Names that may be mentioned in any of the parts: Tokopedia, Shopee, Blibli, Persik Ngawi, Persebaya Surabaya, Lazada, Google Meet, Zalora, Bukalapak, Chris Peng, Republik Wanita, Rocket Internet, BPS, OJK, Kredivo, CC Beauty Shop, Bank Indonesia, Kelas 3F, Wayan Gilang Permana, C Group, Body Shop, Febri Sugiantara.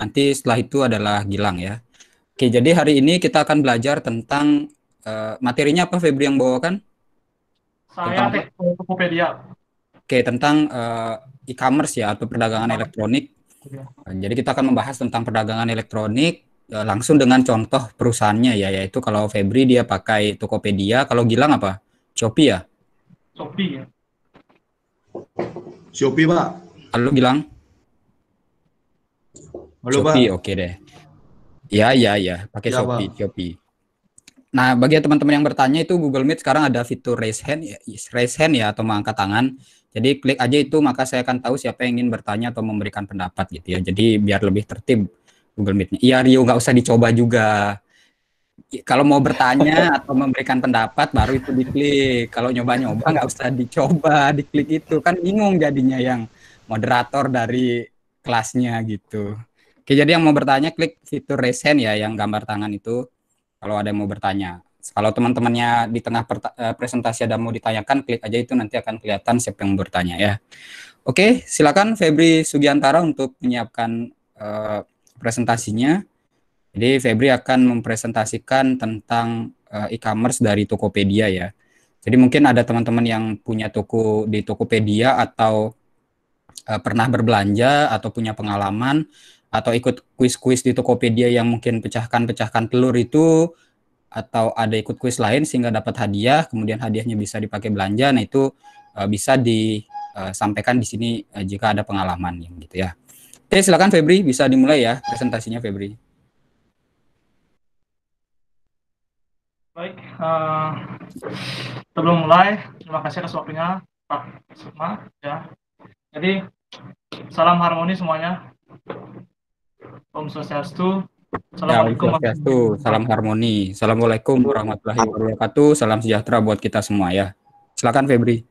Nanti setelah itu adalah Gilang ya. Oke, jadi hari ini kita akan belajar tentang materinya apa Febri yang bawakan? Saya tentang Tokopedia. Oke, tentang e-commerce ya atau perdagangan elektronik. Jadi kita akan membahas tentang perdagangan elektronik langsung dengan contoh perusahaannya ya, yaitu kalau Febri dia pakai Tokopedia, kalau Gilang apa? Shopee ya? Shopee ya. Shopee, Pak. Halo Gilang. Halo, Shopee, oke deh. Ya, ya, ya. Pakai ya, Shopee, Pak. Shopee. Nah, bagi teman-teman yang bertanya itu Google Meet sekarang ada fitur raise hand ya atau mengangkat tangan. Jadi klik aja itu maka saya akan tahu siapa yang ingin bertanya atau memberikan pendapat gitu ya. Jadi biar lebih tertib Google Meet-nya. Iya, Rio nggak usah dicoba juga. Kalau mau bertanya atau memberikan pendapat baru itu diklik. Kalau nyoba-nyoba nggak usah dicoba, diklik itu kan bingung jadinya yang moderator dari kelasnya gitu. Oke, jadi yang mau bertanya klik fitur raise hand ya yang gambar tangan itu kalau ada yang mau bertanya. Kalau teman-temannya di tengah presentasi ada mau ditanyakan klik aja itu nanti akan kelihatan siapa yang bertanya ya. Oke, silakan Febri Sugiantara untuk menyiapkan presentasinya. Jadi Febri akan mempresentasikan tentang e-commerce dari Tokopedia ya. Jadi mungkin ada teman-teman yang punya toko di Tokopedia atau pernah berbelanja atau punya pengalaman atau ikut kuis-kuis di Tokopedia yang mungkin pecahkan telur itu atau ada ikut kuis lain sehingga dapat hadiah, kemudian hadiahnya bisa dipakai belanja. Nah, itu bisa disampaikan di sini jika ada pengalaman gitu ya. Oke, silakan Febri, bisa dimulai ya presentasinya Febri. Baik, sebelum mulai terima kasih atas waktunya Pak Sukma ya. Jadi salam harmoni semuanya. Om Swastiastu. Assalamualaikum. Salam harmoni. Assalamualaikum warahmatullahi wabarakatuh. Salam sejahtera buat kita semua ya. Silakan Febri.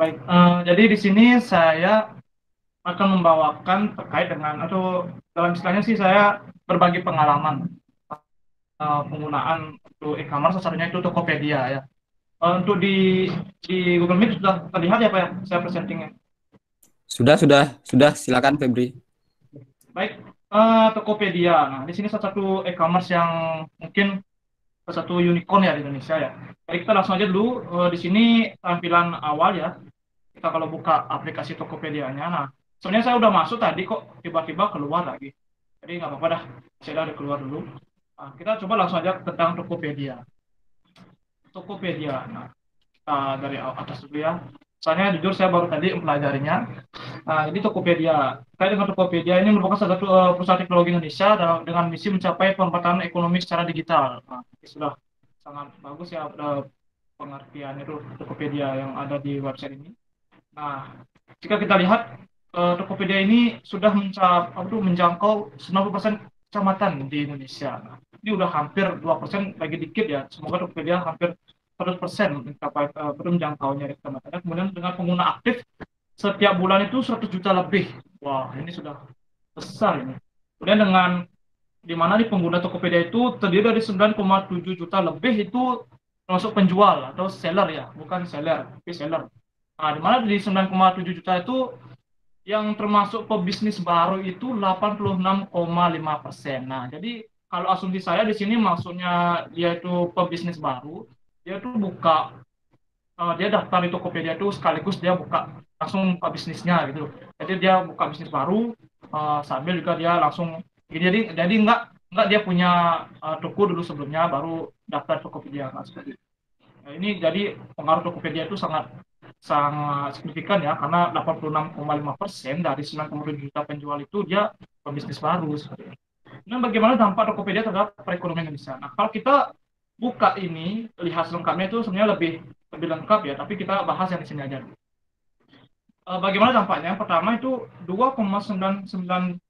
Baik. Jadi di sini saya akan membawakan terkait dengan atau dalam istilahnya sih saya berbagi pengalaman penggunaan untuk e-commerce salah satunya itu Tokopedia ya. Untuk di Google Meet sudah terlihat ya Pak ya saya presentingnya. Sudah. Silakan Febri. Baik. Tokopedia. Nah, di sini salah satu e-commerce yang mungkin salah satu unicorn ya di Indonesia ya. Jadi kita langsung aja dulu di sini tampilan awal ya. Kita kalau buka aplikasi Tokopedia-nya. Nah, sebenarnya saya udah masuk tadi kok tiba-tiba keluar lagi. Jadi nggak apa-apa dah, saya udah keluar dulu. Nah, kita coba langsung aja tentang Tokopedia. Tokopedia. Nah, dari atas dulu ya. Soalnya jujur saya baru tadi mempelajarinya. Nah, ini Tokopedia. Saya dengan Tokopedia ini merupakan salah satu perusahaan teknologi Indonesia dengan misi mencapai perempatan ekonomi secara digital. Nah, ini sudah sangat bagus ya pengertiannya itu Tokopedia yang ada di website ini. Nah, jika kita lihat Tokopedia ini sudah menjangkau 90% kecamatan di Indonesia. Nah, ini udah hampir 2% lagi dikit ya. Semoga Tokopedia hampir 100% mencapai menjangkaunya di kecamatan. Kemudian dengan pengguna aktif setiap bulan itu 100 juta lebih. Wah, ini sudah besar ini. Kemudian dengan di mana di pengguna Tokopedia itu terdiri dari 9,7 juta lebih itu termasuk penjual atau seller ya, bukan seller, tapi seller. Nah, di mana di 9,7 juta itu yang termasuk pebisnis baru itu 86,5%. Nah, jadi kalau asumsi saya di sini maksudnya dia itu pebisnis baru, dia itu buka dia daftar di Tokopedia itu sekaligus dia buka langsung buka bisnisnya gitu. Jadi dia buka bisnis baru sambil juga dia langsung jadi nggak dia punya toko dulu sebelumnya baru daftar Tokopedia kan seperti itu. Nah, ini jadi pengaruh Tokopedia itu sangat signifikan ya karena 86,5% dari 9,7 juta penjual itu dia pebisnis baru seperti itu. Nah, bagaimana dampak Tokopedia terhadap perekonomian Indonesia? Nah, kalau kita buka ini lihat lengkapnya itu sebenarnya lebih lengkap ya, tapi kita bahas yang di sini aja. Bagaimana dampaknya? Yang pertama itu 2,99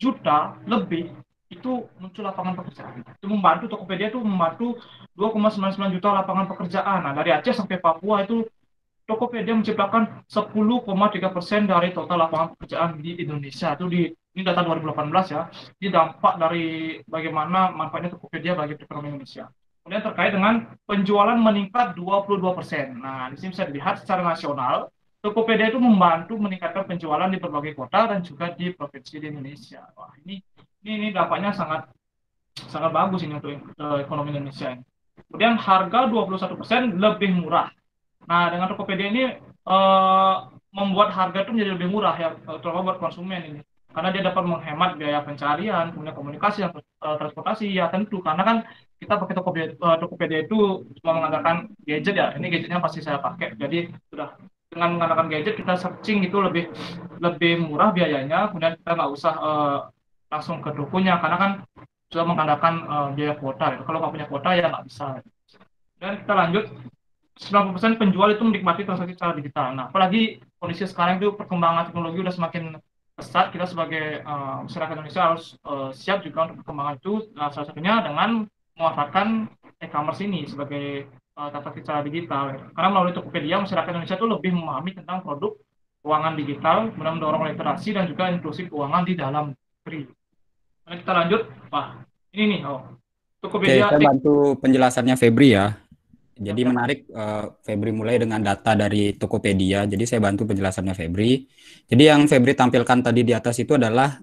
juta lebih itu muncul lapangan pekerjaan. Itu membantu Tokopedia itu membantu 2,99 juta lapangan pekerjaan. Nah, dari Aceh sampai Papua itu Tokopedia menciptakan 10,3% dari total lapangan pekerjaan di Indonesia. Itu ini data 2018 ya. Ini dampak dari bagaimana manfaatnya Tokopedia bagi ekonomi Indonesia. Kemudian terkait dengan penjualan meningkat 22%. Nah, di sini bisa dilihat secara nasional, Tokopedia itu membantu meningkatkan penjualan di berbagai kota dan juga di provinsi di Indonesia. Wah, ini ini dampaknya sangat bagus ini untuk ekonomi Indonesia. Kemudian harga 21% lebih murah. Nah, dengan Tokopedia ini membuat harga itu menjadi lebih murah ya, terutama buat konsumen ini. Karena dia dapat menghemat biaya pencarian, kemudian komunikasi, transportasi, ya tentu. Karena kan kita pakai Tokopedia itu cuma mengandalkan gadget ya, ini gadgetnya pasti saya pakai. Jadi sudah dengan mengandalkan gadget, kita searching itu lebih murah biayanya, kemudian kita nggak usah langsung ke tokonya, karena kan sudah mengandalkan biaya kuota. Ya. Kalau nggak punya kuota ya nggak bisa. Dan kita lanjut, 90% penjual itu menikmati transaksi secara digital. Nah, apalagi kondisi sekarang itu perkembangan teknologi udah semakin pesat, kita sebagai masyarakat Indonesia harus siap juga untuk perkembangan itu, salah satunya dengan memanfaatkan e-commerce ini sebagai transaksi secara digital. Karena melalui Tokopedia, masyarakat Indonesia itu lebih memahami tentang produk keuangan digital, kemudian mendorong literasi dan juga inklusi keuangan di dalam negeri. Nah, kita lanjut, Pak. Ini nih, Tokopedia. Oke, saya bantu penjelasannya Febri ya. Jadi menarik, Febri mulai dengan data dari Tokopedia. Jadi saya bantu penjelasannya Febri. Jadi yang Febri tampilkan tadi di atas itu adalah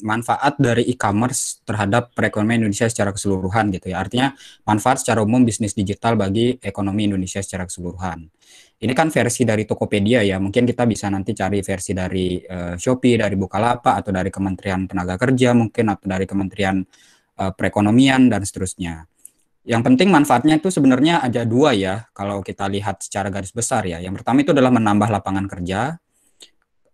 manfaat dari e-commerce terhadap perekonomian Indonesia secara keseluruhan gitu ya. Artinya manfaat secara umum bisnis digital bagi ekonomi Indonesia secara keseluruhan. Ini kan versi dari Tokopedia ya. Mungkin kita bisa nanti cari versi dari Shopee, dari Bukalapak, atau dari Kementerian Tenaga Kerja mungkin, atau dari Kementerian Perekonomian dan seterusnya. Yang penting manfaatnya itu sebenarnya ada dua ya, kalau kita lihat secara garis besar ya. Yang pertama itu adalah menambah lapangan kerja.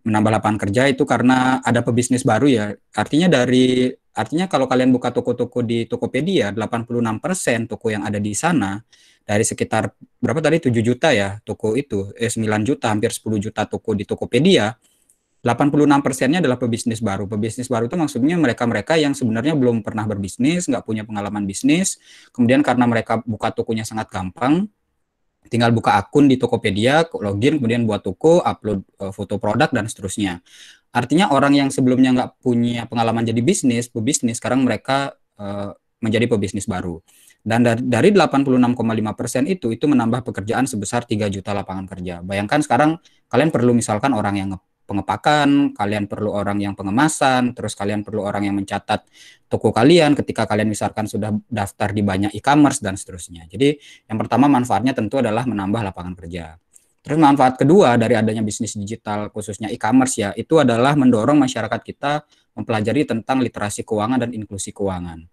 Menambah lapangan kerja itu karena ada pebisnis baru ya. Artinya kalau kalian buka toko-toko di Tokopedia, 86% toko yang ada di sana, dari sekitar berapa tadi, 7 juta ya toko itu, 9 juta, hampir 10 juta toko di Tokopedia, 86%-nya adalah pebisnis baru. Pebisnis baru itu maksudnya mereka-mereka yang sebenarnya belum pernah berbisnis, nggak punya pengalaman bisnis. Kemudian karena mereka buka tokonya sangat gampang, tinggal buka akun di Tokopedia, login, kemudian buat toko, upload foto produk, dan seterusnya. Artinya orang yang sebelumnya nggak punya pengalaman jadi pebisnis, sekarang mereka menjadi pebisnis baru. Dan dari 86,5% itu menambah pekerjaan sebesar 3 juta lapangan kerja. Bayangkan sekarang kalian perlu misalkan orang yang pengepakan, kalian perlu orang yang pengemasan, terus kalian perlu orang yang mencatat toko kalian ketika kalian misalkan sudah daftar di banyak e-commerce dan seterusnya. Jadi yang pertama manfaatnya tentu adalah menambah lapangan kerja. Terus manfaat kedua dari adanya bisnis digital khususnya e-commerce ya, itu adalah mendorong masyarakat kita mempelajari tentang literasi keuangan dan inklusi keuangan.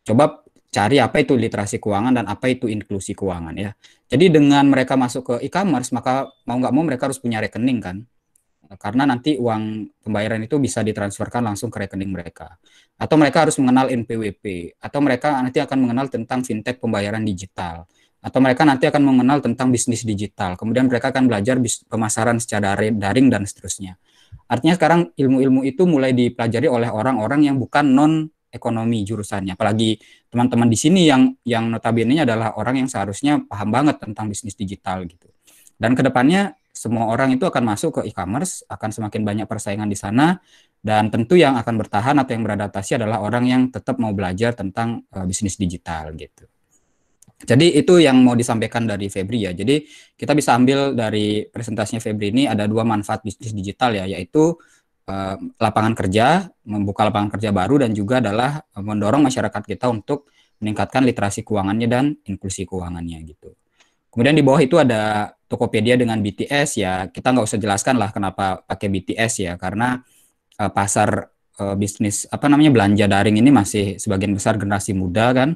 Coba cari apa itu literasi keuangan dan apa itu inklusi keuangan ya. Jadi dengan mereka masuk ke e-commerce, maka mau nggak mau mereka harus punya rekening kan. Karena nanti uang pembayaran itu bisa ditransferkan langsung ke rekening mereka. Atau mereka harus mengenal NPWP. Atau mereka nanti akan mengenal tentang fintech pembayaran digital. Atau mereka nanti akan mengenal tentang bisnis digital. Kemudian mereka akan belajar pemasaran secara daring dan seterusnya. Artinya sekarang ilmu-ilmu itu mulai dipelajari oleh orang-orang yang bukan non-ekonomi jurusannya. Apalagi teman-teman di sini yang notabene-nya adalah orang yang seharusnya paham banget tentang bisnis digital gitu. Dan kedepannya semua orang itu akan masuk ke e-commerce, akan semakin banyak persaingan di sana, dan tentu yang akan bertahan atau yang beradaptasi adalah orang yang tetap mau belajar tentang bisnis digital gitu. Jadi itu yang mau disampaikan dari Febri ya. Jadi kita bisa ambil dari presentasinya Febri ini ada dua manfaat bisnis digital ya, yaitu lapangan kerja, membuka lapangan kerja baru, dan juga adalah mendorong masyarakat kita untuk meningkatkan literasi keuangannya dan inklusi keuangannya gitu. Kemudian di bawah itu ada Tokopedia dengan BTS ya, kita nggak usah jelaskan lah kenapa pakai BTS ya, karena pasar bisnis belanja daring ini masih sebagian besar generasi muda kan,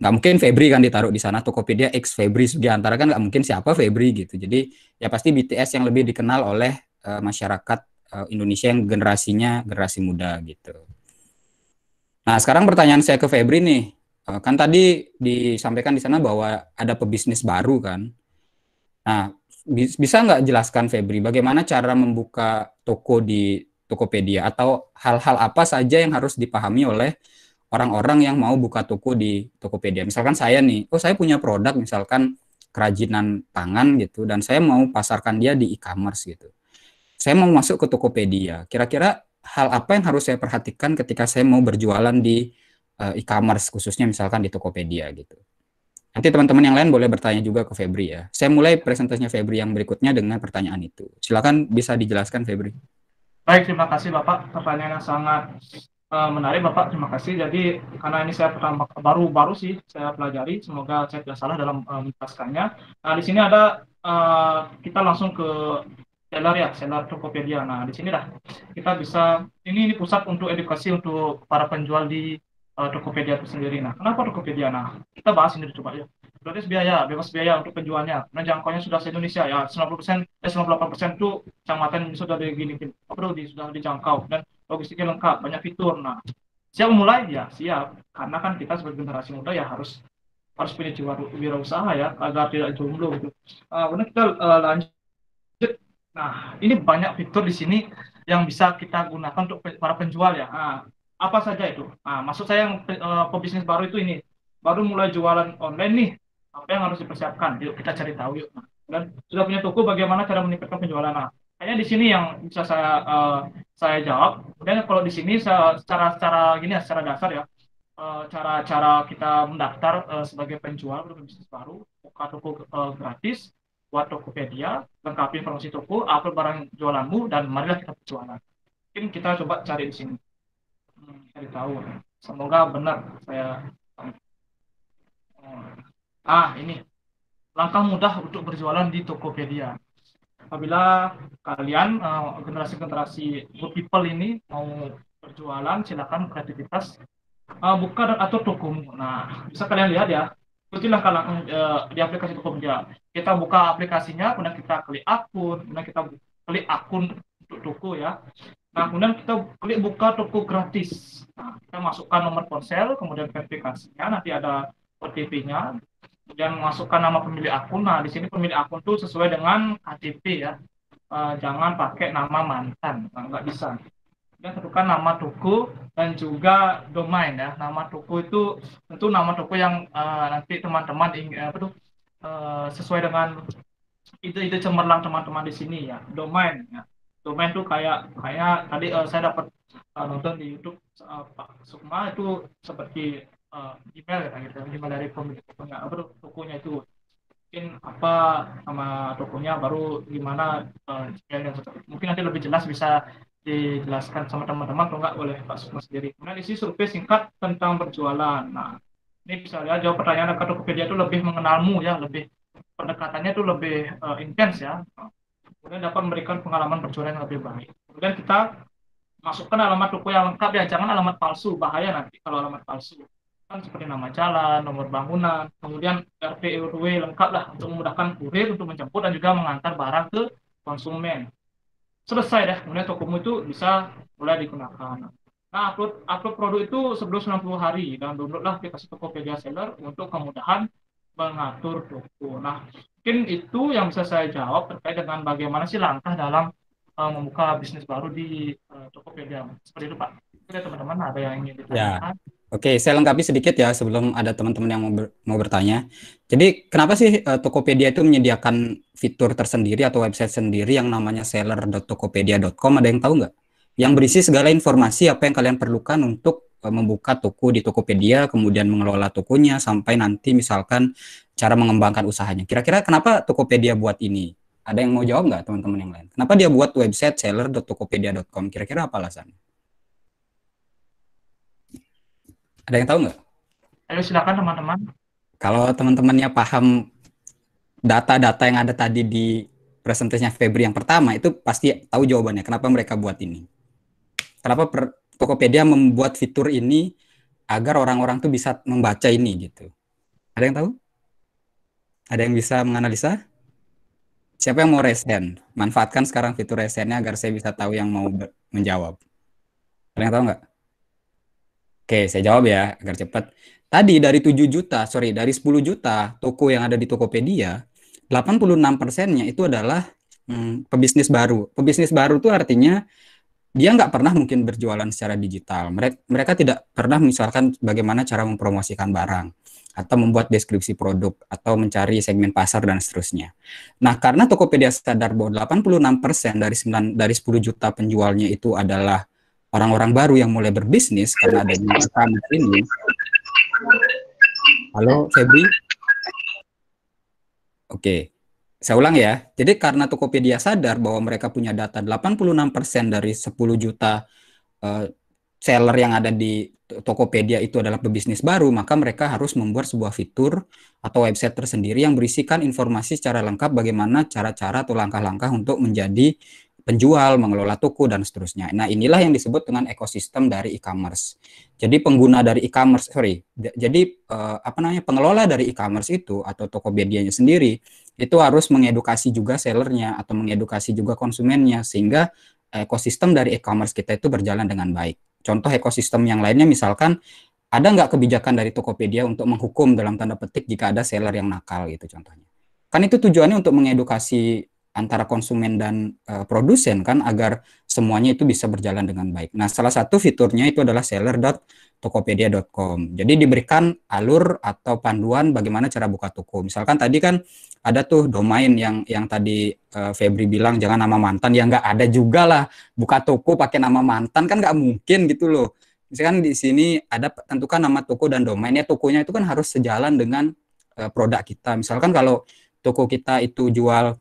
nggak mungkin Febri kan ditaruh di sana Tokopedia X Febri Sugiantara kan, nggak mungkin siapa Febri gitu, jadi ya pasti BTS yang lebih dikenal oleh masyarakat Indonesia yang generasi muda gitu. Nah sekarang pertanyaan saya ke Febri nih. Kan tadi disampaikan di sana bahwa ada pebisnis baru kan. Nah, bisa nggak jelaskan Febri bagaimana cara membuka toko di Tokopedia atau hal-hal apa saja yang harus dipahami oleh orang-orang yang mau buka toko di Tokopedia. Misalkan saya nih, saya punya produk misalkan kerajinan tangan gitu dan saya mau pasarkan dia di e-commerce gitu. Saya mau masuk ke Tokopedia. Kira-kira hal apa yang harus saya perhatikan ketika saya mau berjualan di e-commerce khususnya misalkan di Tokopedia gitu. Nanti teman-teman yang lain boleh bertanya juga ke Febri ya. Saya mulai presentasinya Febri yang berikutnya dengan pertanyaan itu. Silakan bisa dijelaskan Febri. Baik, terima kasih Bapak. Pertanyaan yang sangat Menarik Bapak, terima kasih. Jadi karena ini saya pertama baru sih saya pelajari, semoga saya tidak salah dalam menjelaskannya. Nah di sini ada kita langsung ke seller ya, seller Tokopedia. Nah di sini dah kita bisa ini pusat untuk edukasi untuk para penjual di Tokopedia itu sendiri. Nah kenapa Tokopedia? Nah kita bahas ini coba ya. Gratis biaya, bebas biaya untuk penjualnya. Karena jangkauannya sudah se-Indonesia ya, 98% itu kecamatan sudah sudah dijangkau dan logistiknya lengkap, banyak fitur. Nah, siap mulai ya, siap. Karena kan kita sebagai generasi muda ya harus punya jiwa wirausaha ya, agar tidak jomblo gitu. Kemudian kita lanjut. Nah, ini banyak fitur di sini yang bisa kita gunakan untuk para penjual ya. Nah, apa saja itu? Nah, maksud saya yang pebisnis baru itu ini, baru mulai jualan online nih, apa yang harus dipersiapkan? Yuk kita cari tahu yuk. Nah, dan sudah punya toko, bagaimana cara meningkatkan penjualan? Nah, kayaknya di sini yang bisa saya jawab. Dan kalau di sini secara gini ya, secara dasar ya, cara-cara kita mendaftar sebagai penjual berbisnis baru, buka toko gratis, buat Tokopedia, lengkapi informasi toko, upload barang jualanmu, dan marilah kita berjualan. Mungkin kita coba cari di sini, cari tahu. Semoga benar saya. Ah ini langkah mudah untuk berjualan di Tokopedia. Apabila kalian generasi-generasi good people ini mau berjualan, silakan kreativitas, buka dan atur tokomu. Nah, bisa kalian lihat ya, ikuti langkah-langkah di aplikasi Tokopedia. Kita buka aplikasinya, kemudian kita klik akun, untuk toko ya. Nah, kemudian kita klik buka toko gratis. Nah, kita masukkan nomor ponsel, kemudian verifikasinya, nanti ada OTP-nya. Kemudian masukkan nama pemilik akun. Nah, di sini pemilik akun tuh sesuai dengan KTP ya. Jangan pakai nama mantan, nggak bisa. Dan tentukan nama toko dan juga domain ya. Nama toko itu tentu nama toko yang nanti teman-teman sesuai dengan ide-ide cemerlang teman-teman di sini ya. Domain ya. Domain tuh kayak tadi saya dapat nonton di YouTube Pak Sukma itu seperti email ya, gitu. Email dari pemilik tokonya itu mungkin apa sama tokonya, baru gimana emailnya. Mungkin nanti lebih jelas bisa dijelaskan sama teman-teman atau enggak oleh Pak Sukma sendiri. Kemudian isi survei singkat tentang berjualan. Nah ini bisa lihat jawab pertanyaan ke Tokopedia itu lebih mengenalmu ya, lebih pendekatannya itu lebih intens ya. Kemudian dapat memberikan pengalaman berjualan yang lebih baik. Kemudian kita masukkan alamat toko yang lengkap ya, jangan alamat palsu, bahaya nanti kalau alamat palsu. Kan seperti nama jalan, nomor bangunan, kemudian RT RW lengkap lah untuk memudahkan kurir untuk menjemput dan juga mengantar barang ke konsumen. Selesai dah, kemudian tokomu itu bisa mulai digunakan. Nah, upload produk itu sebelum 90 hari dan downloadlah aplikasi Tokopedia Seller untuk kemudahan mengatur toko. Nah, mungkin itu yang bisa saya jawab terkait dengan bagaimana sih langkah dalam membuka bisnis baru di Tokopedia. Seperti itu Pak. Oke, teman-teman ada yang ingin ditanyakan? Ya. Oke, saya lengkapi sedikit ya sebelum ada teman-teman yang mau bertanya. Jadi, kenapa sih Tokopedia itu menyediakan fitur tersendiri atau website sendiri yang namanya seller.tokopedia.com? Ada yang tahu nggak? Yang berisi segala informasi apa yang kalian perlukan untuk membuka toko di Tokopedia, kemudian mengelola tokonya, sampai nanti misalkan cara mengembangkan usahanya. Kira-kira kenapa Tokopedia buat ini? Ada yang mau jawab nggak teman-teman yang lain? Kenapa dia buat website seller.tokopedia.com? Kira-kira apa alasannya? Ada yang tahu nggak? Ayo silakan teman-teman. Kalau teman-temannya paham data-data yang ada tadi di presentasinya Febri yang pertama, itu pasti tahu jawabannya. Kenapa mereka buat ini? Kenapa Tokopedia membuat fitur ini agar orang-orang tuh bisa membaca ini gitu? Ada yang tahu? Ada yang bisa menganalisa? Siapa yang mau raise hand? Manfaatkan sekarang fitur raise hand-nya agar saya bisa tahu yang mau menjawab. Ada yang tahu nggak? Oke, saya jawab ya, agar cepat. Tadi dari 10 juta toko yang ada di Tokopedia, 86%-nya itu adalah pebisnis baru. Pebisnis baru itu artinya dia nggak pernah mungkin berjualan secara digital. Mereka tidak pernah misalkan bagaimana cara mempromosikan barang, atau membuat deskripsi produk, atau mencari segmen pasar, dan seterusnya. Nah, karena Tokopedia sadar bahwa 86% dari 10 juta penjualnya itu adalah orang-orang baru yang mulai berbisnis karena adanya e-commerce ini. Halo, Febri? Oke, saya ulang ya. Jadi karena Tokopedia sadar bahwa mereka punya data 86% dari 10 juta seller yang ada di Tokopedia itu adalah pebisnis baru, maka mereka harus membuat sebuah fitur atau website tersendiri yang berisikan informasi secara lengkap bagaimana cara-cara atau langkah-langkah untuk menjadi penjual, mengelola toko, dan seterusnya. Nah, inilah yang disebut dengan ekosistem dari e-commerce. Jadi pengguna dari e-commerce, pengelola dari e-commerce itu atau Tokopedia-nya sendiri itu harus mengedukasi juga sellernya atau mengedukasi juga konsumennya sehingga ekosistem dari e-commerce kita itu berjalan dengan baik. Contoh ekosistem yang lainnya misalkan ada nggak kebijakan dari Tokopedia untuk menghukum dalam tanda petik jika ada seller yang nakal gitu contohnya. Kan itu tujuannya untuk mengedukasi antara konsumen dan produsen kan agar semuanya itu bisa berjalan dengan baik. Nah, salah satu fiturnya itu adalah seller.tokopedia.com. Jadi diberikan alur atau panduan bagaimana cara buka toko. Misalkan tadi kan ada tuh domain yang tadi Febri bilang jangan nama mantan, ya nggak ada juga lah buka toko pakai nama mantan kan nggak mungkin gitu loh. Misalkan di sini ada tentukan nama toko dan domainnya, tokonya itu kan harus sejalan dengan produk kita. Misalkan kalau toko kita itu jual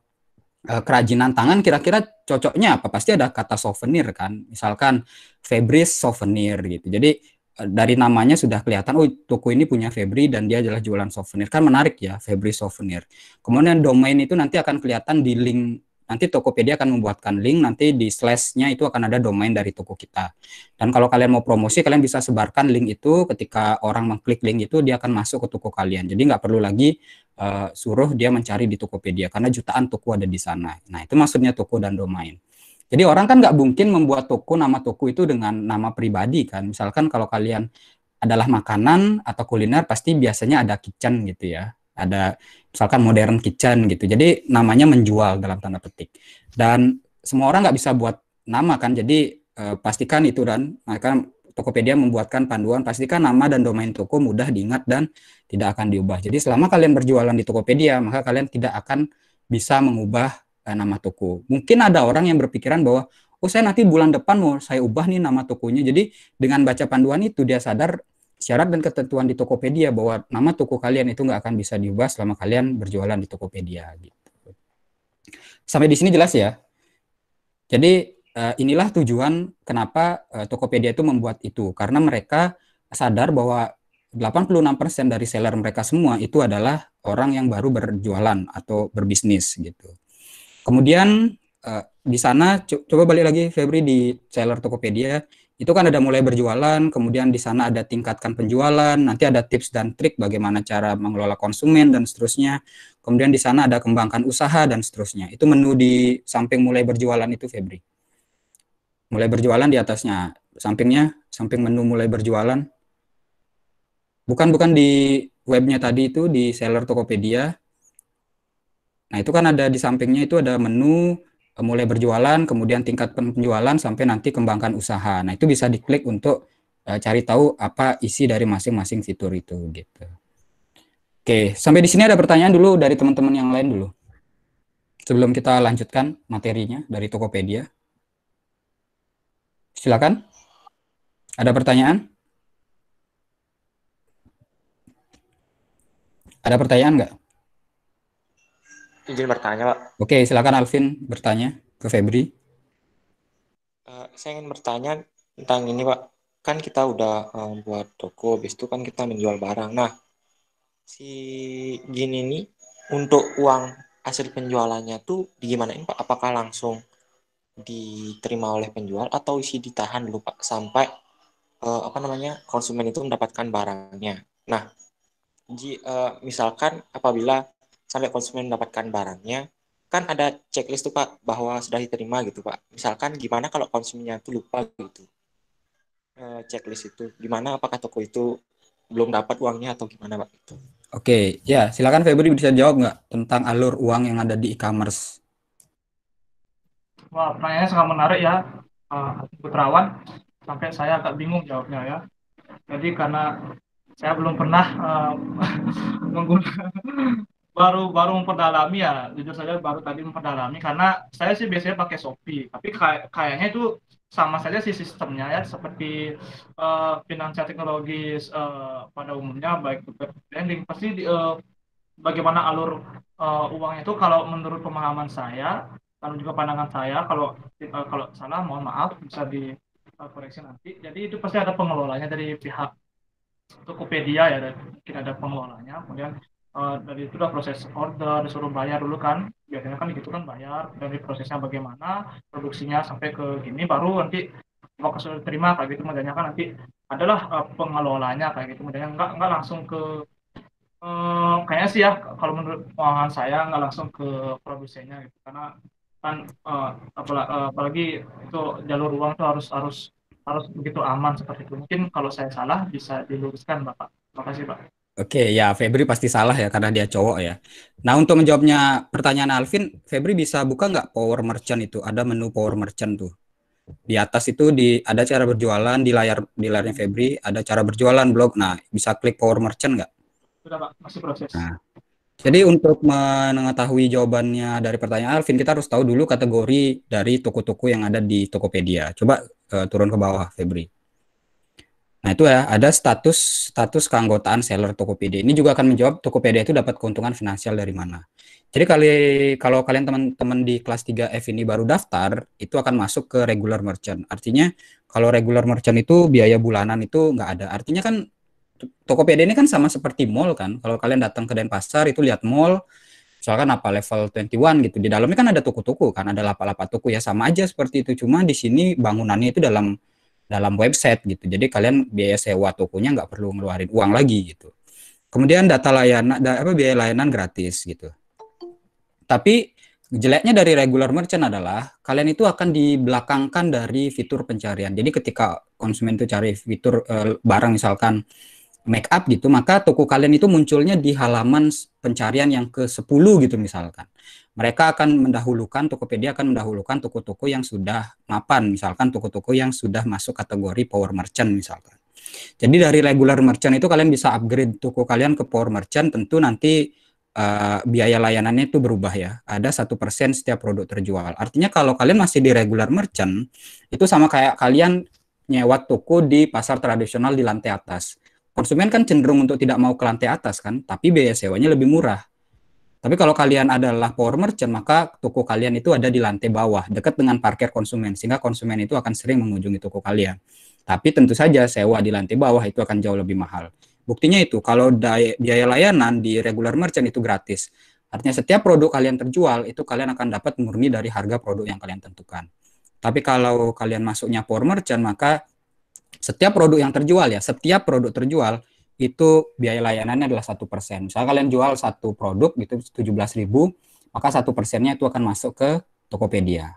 kerajinan tangan, kira-kira cocoknya apa? Pasti ada kata souvenir kan, misalkan Febri Souvenir gitu. Jadi dari namanya sudah kelihatan, oh toko ini punya Febri dan dia adalah jualan souvenir, kan menarik ya, Febri Souvenir. Kemudian domain itu nanti akan kelihatan di link, nanti Tokopedia akan membuatkan link, nanti di slashnya itu akan ada domain dari toko kita. Dan kalau kalian mau promosi, kalian bisa sebarkan link itu, ketika orang mengklik link itu dia akan masuk ke toko kalian. Jadi nggak perlu lagi suruh dia mencari di Tokopedia karena jutaan toko ada di sana. Nah, itu maksudnya toko dan domain. Jadi orang kan nggak mungkin membuat toko, nama toko itu dengan nama pribadi kan. Misalkan kalau kalian adalah makanan atau kuliner pasti biasanya ada kitchen gitu ya. Ada misalkan modern kitchen gitu. Jadi namanya menjual dalam tanda petik. Dan semua orang nggak bisa buat nama kan. Jadi pastikan itu dan maka Tokopedia membuatkan panduan, pastikan nama dan domain toko mudah diingat dan tidak akan diubah. Jadi selama kalian berjualan di Tokopedia, maka kalian tidak akan bisa mengubah nama toko. Mungkin ada orang yang berpikiran bahwa, oh saya nanti bulan depan mau saya ubah nih nama tokonya. Jadi dengan baca panduan itu dia sadar syarat dan ketentuan di Tokopedia bahwa nama toko kalian itu nggak akan bisa diubah selama kalian berjualan di Tokopedia. Gitu. Sampai di sini jelas ya? Jadi inilah tujuan kenapa Tokopedia itu membuat itu. Karena mereka sadar bahwa 86% dari seller mereka semua itu adalah orang yang baru berjualan atau berbisnis gitu. Kemudian di sana, coba balik lagi Febri di seller Tokopedia, itu kan ada mulai berjualan, kemudian di sana ada tingkatkan penjualan, nanti ada tips dan trik bagaimana cara mengelola konsumen dan seterusnya. Kemudian di sana ada kembangkan usaha dan seterusnya. Itu menu di samping mulai berjualan itu Febri. Mulai berjualan di atasnya, sampingnya, samping menu mulai berjualan. Bukan di webnya tadi itu, di seller Tokopedia. Nah itu kan ada di sampingnya itu ada menu mulai berjualan, kemudian tingkatkan penjualan, sampai nanti kembangkan usaha. Nah itu bisa diklik untuk cari tahu apa isi dari masing-masing fitur itu gitu. Oke, sampai di sini ada pertanyaan dulu dari teman-teman yang lain dulu. Sebelum kita lanjutkan materinya dari Tokopedia. Silakan. Ada pertanyaan? Ada pertanyaan nggak? Izin bertanya, Pak. Oke, silakan Alvin bertanya ke Febri. Saya ingin bertanya tentang ini, Pak. Kan kita udah buat toko, habis itu kan kita menjual barang. Nah, si gini nih untuk uang hasil penjualannya tuh digimanain, Pak? Apakah langsung diterima oleh penjual atau isi ditahan dulu Pak sampai konsumen itu mendapatkan barangnya. Nah, misalkan apabila sampai konsumen mendapatkan barangnya, kan ada checklist tuh Pak bahwa sudah diterima gitu Pak. Misalkan gimana kalau konsumennya itu lupa gitu checklist itu, gimana apakah toko itu belum dapat uangnya atau gimana Pak itu? Oke, ya silakan Febri bisa jawab nggak tentang alur uang yang ada di e-commerce? Wah, pertanyaannya sangat menarik ya, Putrawan. Sampai saya agak bingung jawabnya ya. Jadi karena saya belum pernah menggunakan, baru memperdalami ya, jujur saja baru tadi memperdalami. Karena saya sih biasanya pakai Shopee, tapi kayaknya itu sama saja sih sistemnya ya, seperti finansial teknologis pada umumnya, baik itu branding. Pasti bagaimana alur uangnya itu kalau menurut pemahaman saya, lalu juga pandangan saya, kalau salah mohon maaf bisa koreksi nanti. Jadi itu pasti ada pengelolanya dari pihak Tokopedia ya, kita ada pengelolanya. Kemudian dari itu udah proses order, disuruh bayar dulu kan, biasanya kan gitu kan bayar, dari prosesnya bagaimana, produksinya sampai ke gini, baru nanti mau kasih terima kayak gitu, kemudian kan nanti adalah pengelolanya kayak gitu, kemudian nggak langsung ke kayaknya sih ya, kalau menurut pengalaman saya nggak langsung ke produsennya gitu, karena kan apalagi itu jalur uang itu harus begitu aman seperti itu. Mungkin kalau saya salah bisa diluruskan Bapak. Terima kasih Pak. Oke, ya Febri pasti salah ya karena dia cowok ya. Nah untuk menjawabnya pertanyaan Alvin, Febri bisa buka nggak Power Merchant itu? Ada menu Power Merchant tuh. Di atas itu ada cara berjualan di layarnya Febri, ada cara berjualan blog. Nah bisa klik Power Merchant nggak? Sudah Pak, masih proses. Nah, jadi untuk mengetahui jawabannya dari pertanyaan Alvin, kita harus tahu dulu kategori dari toko-toko yang ada di Tokopedia. Coba turun ke bawah Febri. Nah itu ya, ada status keanggotaan seller Tokopedia. Ini juga akan menjawab Tokopedia itu dapat keuntungan finansial dari mana. Jadi kalau kalian teman-teman di kelas 3F ini baru daftar, itu akan masuk ke regular merchant. Artinya kalau regular merchant itu biaya bulanan itu nggak ada. Artinya kan Tokopedia ini kan sama seperti mall kan. Kalau kalian datang ke Denpasar itu lihat mall, misalkan apa level 21 gitu. Di dalamnya kan ada toko-toko kan, ada lapak-lapak toko ya, sama aja seperti itu. Cuma di sini bangunannya itu dalam website gitu. Jadi kalian biaya sewa tokonya nggak perlu ngeluarin uang lagi gitu. Kemudian biaya layanan gratis gitu. Tapi jeleknya dari regular merchant adalah kalian itu akan dibelakangkan dari fitur pencarian. Jadi ketika konsumen itu cari fitur barang misalkan make up gitu, maka toko kalian itu munculnya di halaman pencarian yang ke-10 gitu misalkan. Mereka akan mendahulukan, Tokopedia akan mendahulukan toko-toko yang sudah mapan, misalkan toko-toko yang sudah masuk kategori power merchant misalkan. Jadi dari regular merchant itu kalian bisa upgrade toko kalian ke power merchant, tentu nanti biaya layanannya itu berubah ya, ada 1% setiap produk terjual. Artinya kalau kalian masih di regular merchant, itu sama kayak kalian nyewa toko di pasar tradisional di lantai atas. Konsumen kan cenderung untuk tidak mau ke lantai atas kan, tapi biaya sewanya lebih murah. Tapi kalau kalian adalah power merchant, maka toko kalian itu ada di lantai bawah, dekat dengan parkir konsumen, sehingga konsumen itu akan sering mengunjungi toko kalian. Tapi tentu saja sewa di lantai bawah itu akan jauh lebih mahal. Buktinya itu, kalau biaya layanan di regular merchant itu gratis. Artinya setiap produk kalian terjual, itu kalian akan dapat murni dari harga produk yang kalian tentukan. Tapi kalau kalian masuknya power merchant, maka setiap produk terjual, itu biaya layanannya adalah 1%. Misalnya kalian jual satu produk, itu 17.000, maka 1%-nya itu akan masuk ke Tokopedia.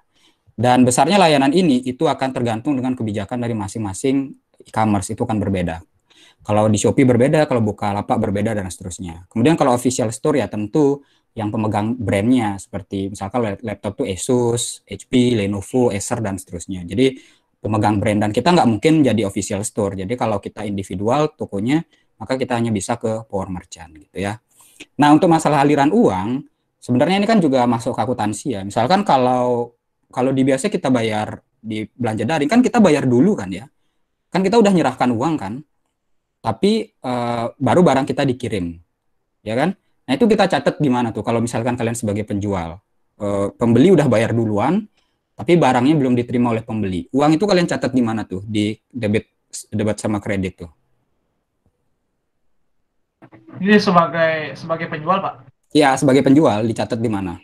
Dan besarnya layanan ini, itu akan tergantung dengan kebijakan dari masing-masing e-commerce, itu akan berbeda. Kalau di Shopee berbeda, kalau Bukalapak berbeda, dan seterusnya. Kemudian kalau official store ya tentu yang pemegang brandnya, seperti misalkan laptop itu Asus, HP, Lenovo, Acer, dan seterusnya. Jadi pemegang brand, dan kita nggak mungkin jadi official store. Jadi kalau kita individual tokonya, maka kita hanya bisa ke power merchant gitu ya. Nah untuk masalah aliran uang, sebenarnya ini kan juga masuk ke akuntansi ya. Misalkan kalau di biasa kita bayar di belanja daring, kan kita bayar dulu kan ya. Kan kita udah nyerahkan uang kan, tapi baru barang kita dikirim, ya kan? Nah itu kita catat gimana tuh kalau misalkan kalian sebagai penjual, pembeli udah bayar duluan, tapi barangnya belum diterima oleh pembeli. Uang itu kalian catat di mana tuh? Di debit sama kredit tuh. Ini sebagai penjual Pak? Iya, sebagai penjual dicatat di mana?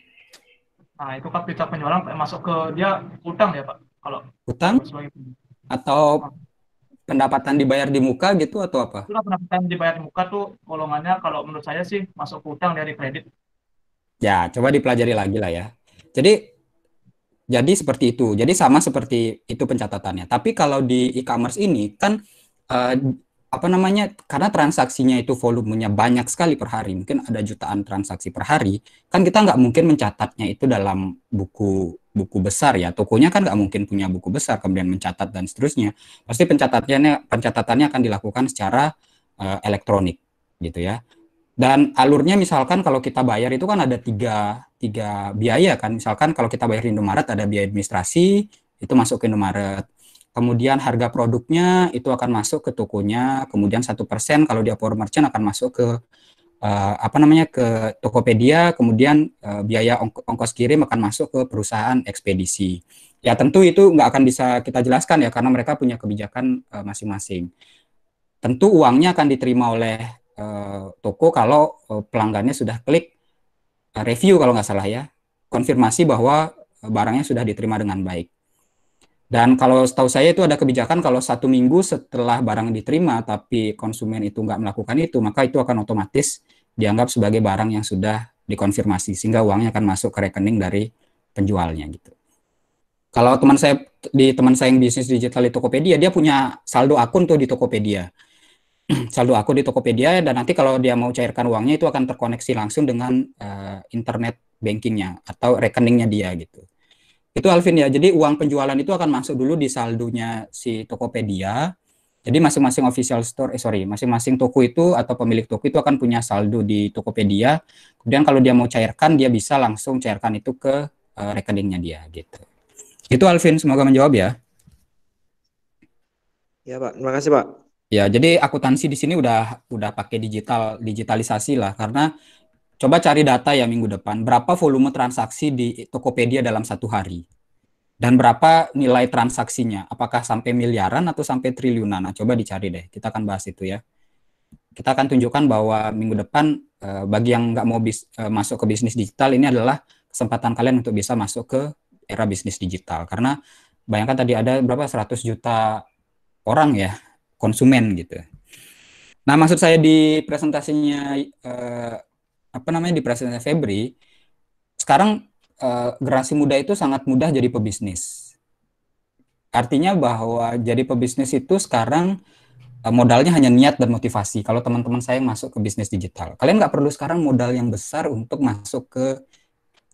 Nah itu kan kita penjualan masuk ke dia utang ya Pak? Kalau utang? Atau pendapatan dibayar di muka gitu atau apa? Itulah pendapatan dibayar di muka tuh golongannya kalau menurut saya sih masuk hutang dari kredit. Ya, coba dipelajari lagi lah ya. Jadi seperti itu. Jadi sama seperti itu pencatatannya. Tapi kalau di e-commerce ini kan karena transaksinya itu volumenya banyak sekali per hari, mungkin ada jutaan transaksi per hari, kan kita nggak mungkin mencatatnya itu dalam buku besar ya, tokonya kan nggak mungkin punya buku besar kemudian mencatat dan seterusnya. Pasti pencatatannya akan dilakukan secara elektronik gitu ya. Dan alurnya misalkan kalau kita bayar itu kan ada tiga biaya kan, misalkan kalau kita bayar di Indomaret ada biaya administrasi, itu masuk ke Indomaret. Kemudian harga produknya itu akan masuk ke tokonya, kemudian 1% kalau dia power merchant akan masuk ke ke Tokopedia, kemudian biaya ongkos kirim akan masuk ke perusahaan ekspedisi. Ya tentu itu nggak akan bisa kita jelaskan ya, karena mereka punya kebijakan masing-masing. Tentu uangnya akan diterima oleh toko kalau pelanggannya sudah klik review kalau nggak salah ya, konfirmasi bahwa barangnya sudah diterima dengan baik. Dan kalau setahu saya itu ada kebijakan kalau 1 minggu setelah barang diterima tapi konsumen itu nggak melakukan itu, maka itu akan otomatis dianggap sebagai barang yang sudah dikonfirmasi sehingga uangnya akan masuk ke rekening dari penjualnya gitu. Kalau teman saya yang bisnis digital di Tokopedia, dia punya saldo akun tuh di Tokopedia. Saldo akun di Tokopedia, dan nanti kalau dia mau cairkan uangnya itu akan terkoneksi langsung dengan internet bankingnya atau rekeningnya dia gitu. Itu Alvin ya, jadi uang penjualan itu akan masuk dulu di saldonya si Tokopedia. Jadi masing-masing official store, masing-masing toko itu atau pemilik toko itu akan punya saldo di Tokopedia. Kemudian kalau dia mau cairkan, dia bisa langsung cairkan itu ke rekeningnya dia gitu. Itu Alvin, semoga menjawab ya. Ya Pak, terima kasih Pak. Ya, jadi akuntansi di sini udah pakai digitalisasi lah, karena coba cari data ya minggu depan, berapa volume transaksi di Tokopedia dalam 1 hari. Dan berapa nilai transaksinya, apakah sampai miliaran atau sampai triliunan. Nah, coba dicari deh, kita akan bahas itu ya. Kita akan tunjukkan bahwa minggu depan, bagi yang nggak mau masuk ke bisnis digital, ini adalah kesempatan kalian untuk bisa masuk ke era bisnis digital. Karena bayangkan tadi ada berapa 100 juta orang ya, konsumen gitu. Nah maksud saya di presentasinya, di presentasi Febri, sekarang generasi muda itu sangat mudah jadi pebisnis. Artinya bahwa jadi pebisnis itu sekarang modalnya hanya niat dan motivasi. Kalau teman-teman saya yang masuk ke bisnis digital, kalian nggak perlu sekarang modal yang besar untuk masuk ke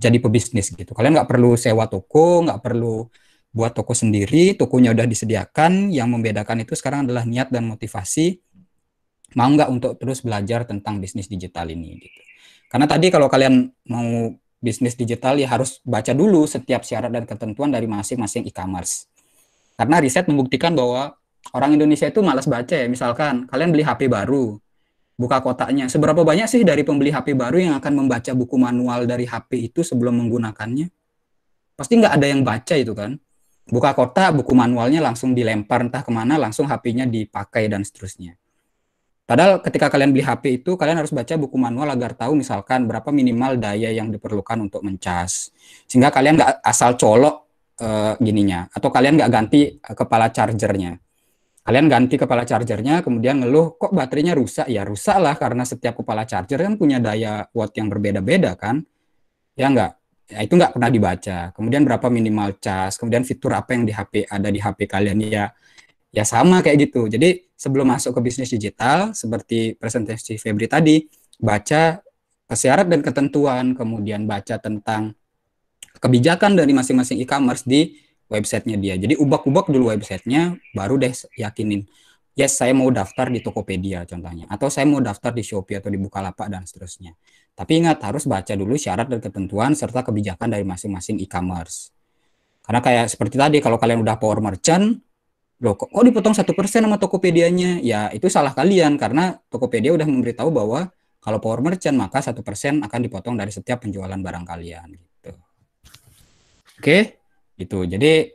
jadi pebisnis gitu. Kalian nggak perlu sewa toko, nggak perlu buat toko sendiri, tokonya udah disediakan. Yang membedakan itu sekarang adalah niat dan motivasi, mau nggak untuk terus belajar tentang bisnis digital ini gitu. Karena tadi kalau kalian mau bisnis digital ya harus baca dulu setiap syarat dan ketentuan dari masing-masing e-commerce. Karena riset membuktikan bahwa orang Indonesia itu malas baca ya. Misalkan kalian beli HP baru, buka kotaknya. Seberapa banyak sih dari pembeli HP baru yang akan membaca buku manual dari HP itu sebelum menggunakannya? Pasti nggak ada yang baca itu kan. Buka kotak, buku manualnya langsung dilempar entah kemana, langsung HP-nya dipakai dan seterusnya. Padahal ketika kalian beli HP itu, kalian harus baca buku manual agar tahu misalkan berapa minimal daya yang diperlukan untuk mencas. Sehingga kalian nggak asal colok gininya. Atau kalian nggak ganti kepala chargernya. Kalian ganti kepala chargernya, kemudian ngeluh, kok baterainya rusak? Ya rusak lah, karena setiap kepala charger kan punya daya watt yang berbeda-beda kan. Ya nggak? Ya, itu nggak pernah dibaca. Kemudian berapa minimal cas, kemudian fitur apa yang di HP ada di HP kalian ya. Ya sama kayak gitu. Jadi sebelum masuk ke bisnis digital, seperti presentasi Febri tadi, baca syarat dan ketentuan, kemudian baca tentang kebijakan dari masing-masing e-commerce di websitenya dia. Jadi ubak-ubak dulu websitenya, baru deh yakinin. Yes, saya mau daftar di Tokopedia contohnya, atau saya mau daftar di Shopee atau di Bukalapak dan seterusnya. Tapi ingat, harus baca dulu syarat dan ketentuan serta kebijakan dari masing-masing e-commerce. Karena kayak seperti tadi, kalau kalian udah power merchant, loh kok dipotong 1% sama Tokopedianya? Ya itu salah kalian, karena Tokopedia udah memberitahu bahwa kalau power merchant maka 1% akan dipotong dari setiap penjualan barang kalian gitu. Oke, gitu. Jadi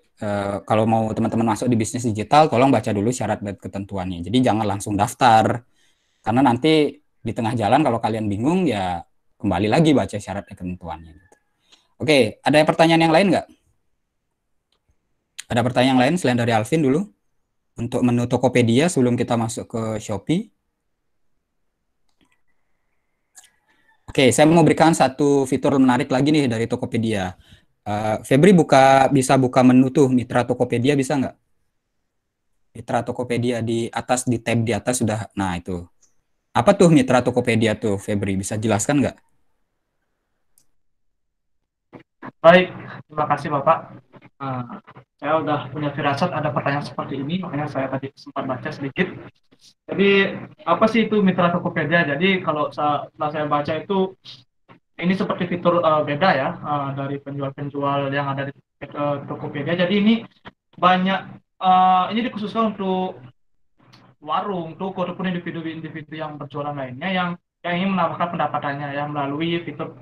kalau mau teman-teman masuk di bisnis digital, tolong baca dulu syarat dan ketentuannya. Jadi jangan langsung daftar, karena nanti di tengah jalan kalau kalian bingung ya kembali lagi baca syarat dan ketentuannya gitu. Oke, ada pertanyaan yang lain nggak? Ada pertanyaan lain selain dari Alvin dulu? Untuk menu Tokopedia sebelum kita masuk ke Shopee. Oke, saya mau berikan satu fitur menarik lagi nih dari Tokopedia. Febri bisa buka menu tuh Mitra Tokopedia, bisa nggak? Mitra Tokopedia di atas, di tab di atas sudah. Nah itu. Apa tuh Mitra Tokopedia tuh Febri? Bisa jelaskan nggak? Baik, terima kasih Bapak. Saya udah punya firasat ada pertanyaan seperti ini, makanya saya tadi sempat baca sedikit. Jadi apa sih itu Mitra Tokopedia? Jadi kalau setelah saya baca itu, ini seperti fitur beda ya dari penjual-penjual yang ada di Tokopedia. Jadi ini banyak, ini dikhususkan untuk warung, toko, ataupun individu-individu yang berjualan lainnya yang yang ingin menambahkan pendapatannya ya melalui fitur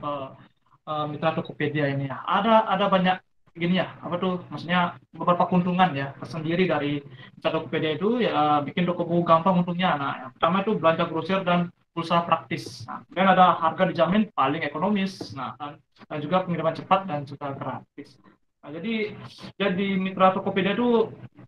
mitra Tokopedia ini ya. Ada banyak gini ya, apa tuh maksudnya beberapa keuntungan ya tersendiri dari mitra Tokopedia itu ya, bikin Tokopedia gampang untungnya. Nah, yang pertama itu belanja grosir dan pulsa praktis. Nah, kemudian ada harga dijamin paling ekonomis. Nah, dan juga pengiriman cepat dan juga gratis. Nah, jadi mitra Tokopedia itu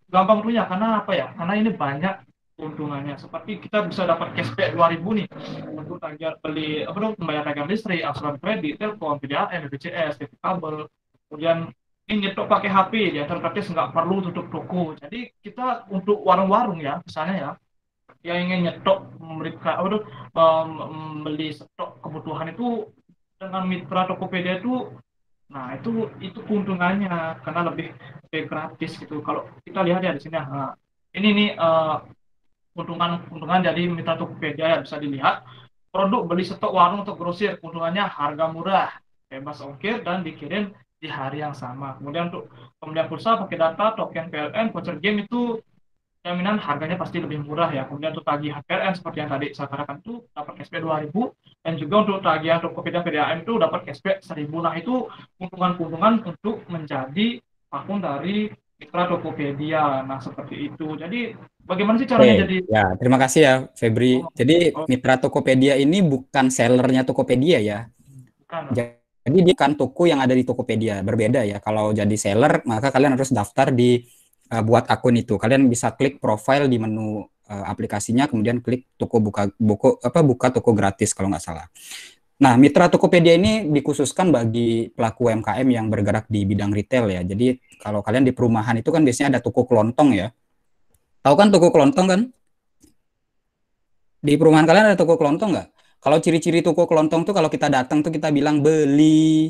gampang untungnya karena apa ya? Karena ini banyak keuntungannya. Seperti kita bisa dapat cashback 2.000 nih untuk tagihan beli pembayaran tagihan listrik, angsuran kredit, Telkom, PDAM, BPS, TV kabel. Kemudian ini nyetok pakai HP ya, terkadang nggak perlu tutup toko. Jadi kita untuk warung-warung ya, misalnya ya, yang ingin nyetok membeli stok kebutuhan itu dengan mitra Tokopedia itu, nah itu keuntungannya karena lebih gratis gitu. Kalau kita lihat ya di sini, nah, ini nih keuntungan-keuntungan dari mitra Tokopedia yang bisa dilihat. Produk beli stok warung atau grosir, keuntungannya harga murah, bebas ongkir dan dikirim di hari yang sama. Kemudian untuk pembelian pulsa pakai data, token PLN, voucher game itu jaminan harganya pasti lebih murah ya. Kemudian untuk tagihan PLN seperti yang tadi saya katakan itu dapat cashback 2.000, dan juga untuk tagihan Tokopedia PDAM itu dapat cashback 1.000. Nah itu keuntungan-keuntungan untuk menjadi akun dari mitra Tokopedia. Nah seperti itu. Jadi bagaimana sih caranya jadi? Ya terima kasih ya Febri. Jadi mitra Tokopedia ini bukan sellernya Tokopedia ya. Bukan. Jadi dia kan toko yang ada di Tokopedia, berbeda ya. Kalau jadi seller, maka kalian harus daftar di buat akun itu. Kalian bisa klik profile di menu aplikasinya, kemudian klik toko buka toko gratis kalau nggak salah. Nah, mitra Tokopedia ini dikhususkan bagi pelaku UMKM yang bergerak di bidang retail ya. Jadi kalau kalian di perumahan itu kan biasanya ada toko kelontong ya. Tahu kan toko kelontong kan? Di perumahan kalian ada toko kelontong nggak? Kalau ciri-ciri toko kelontong tuh kalau kita datang tuh kita bilang beli,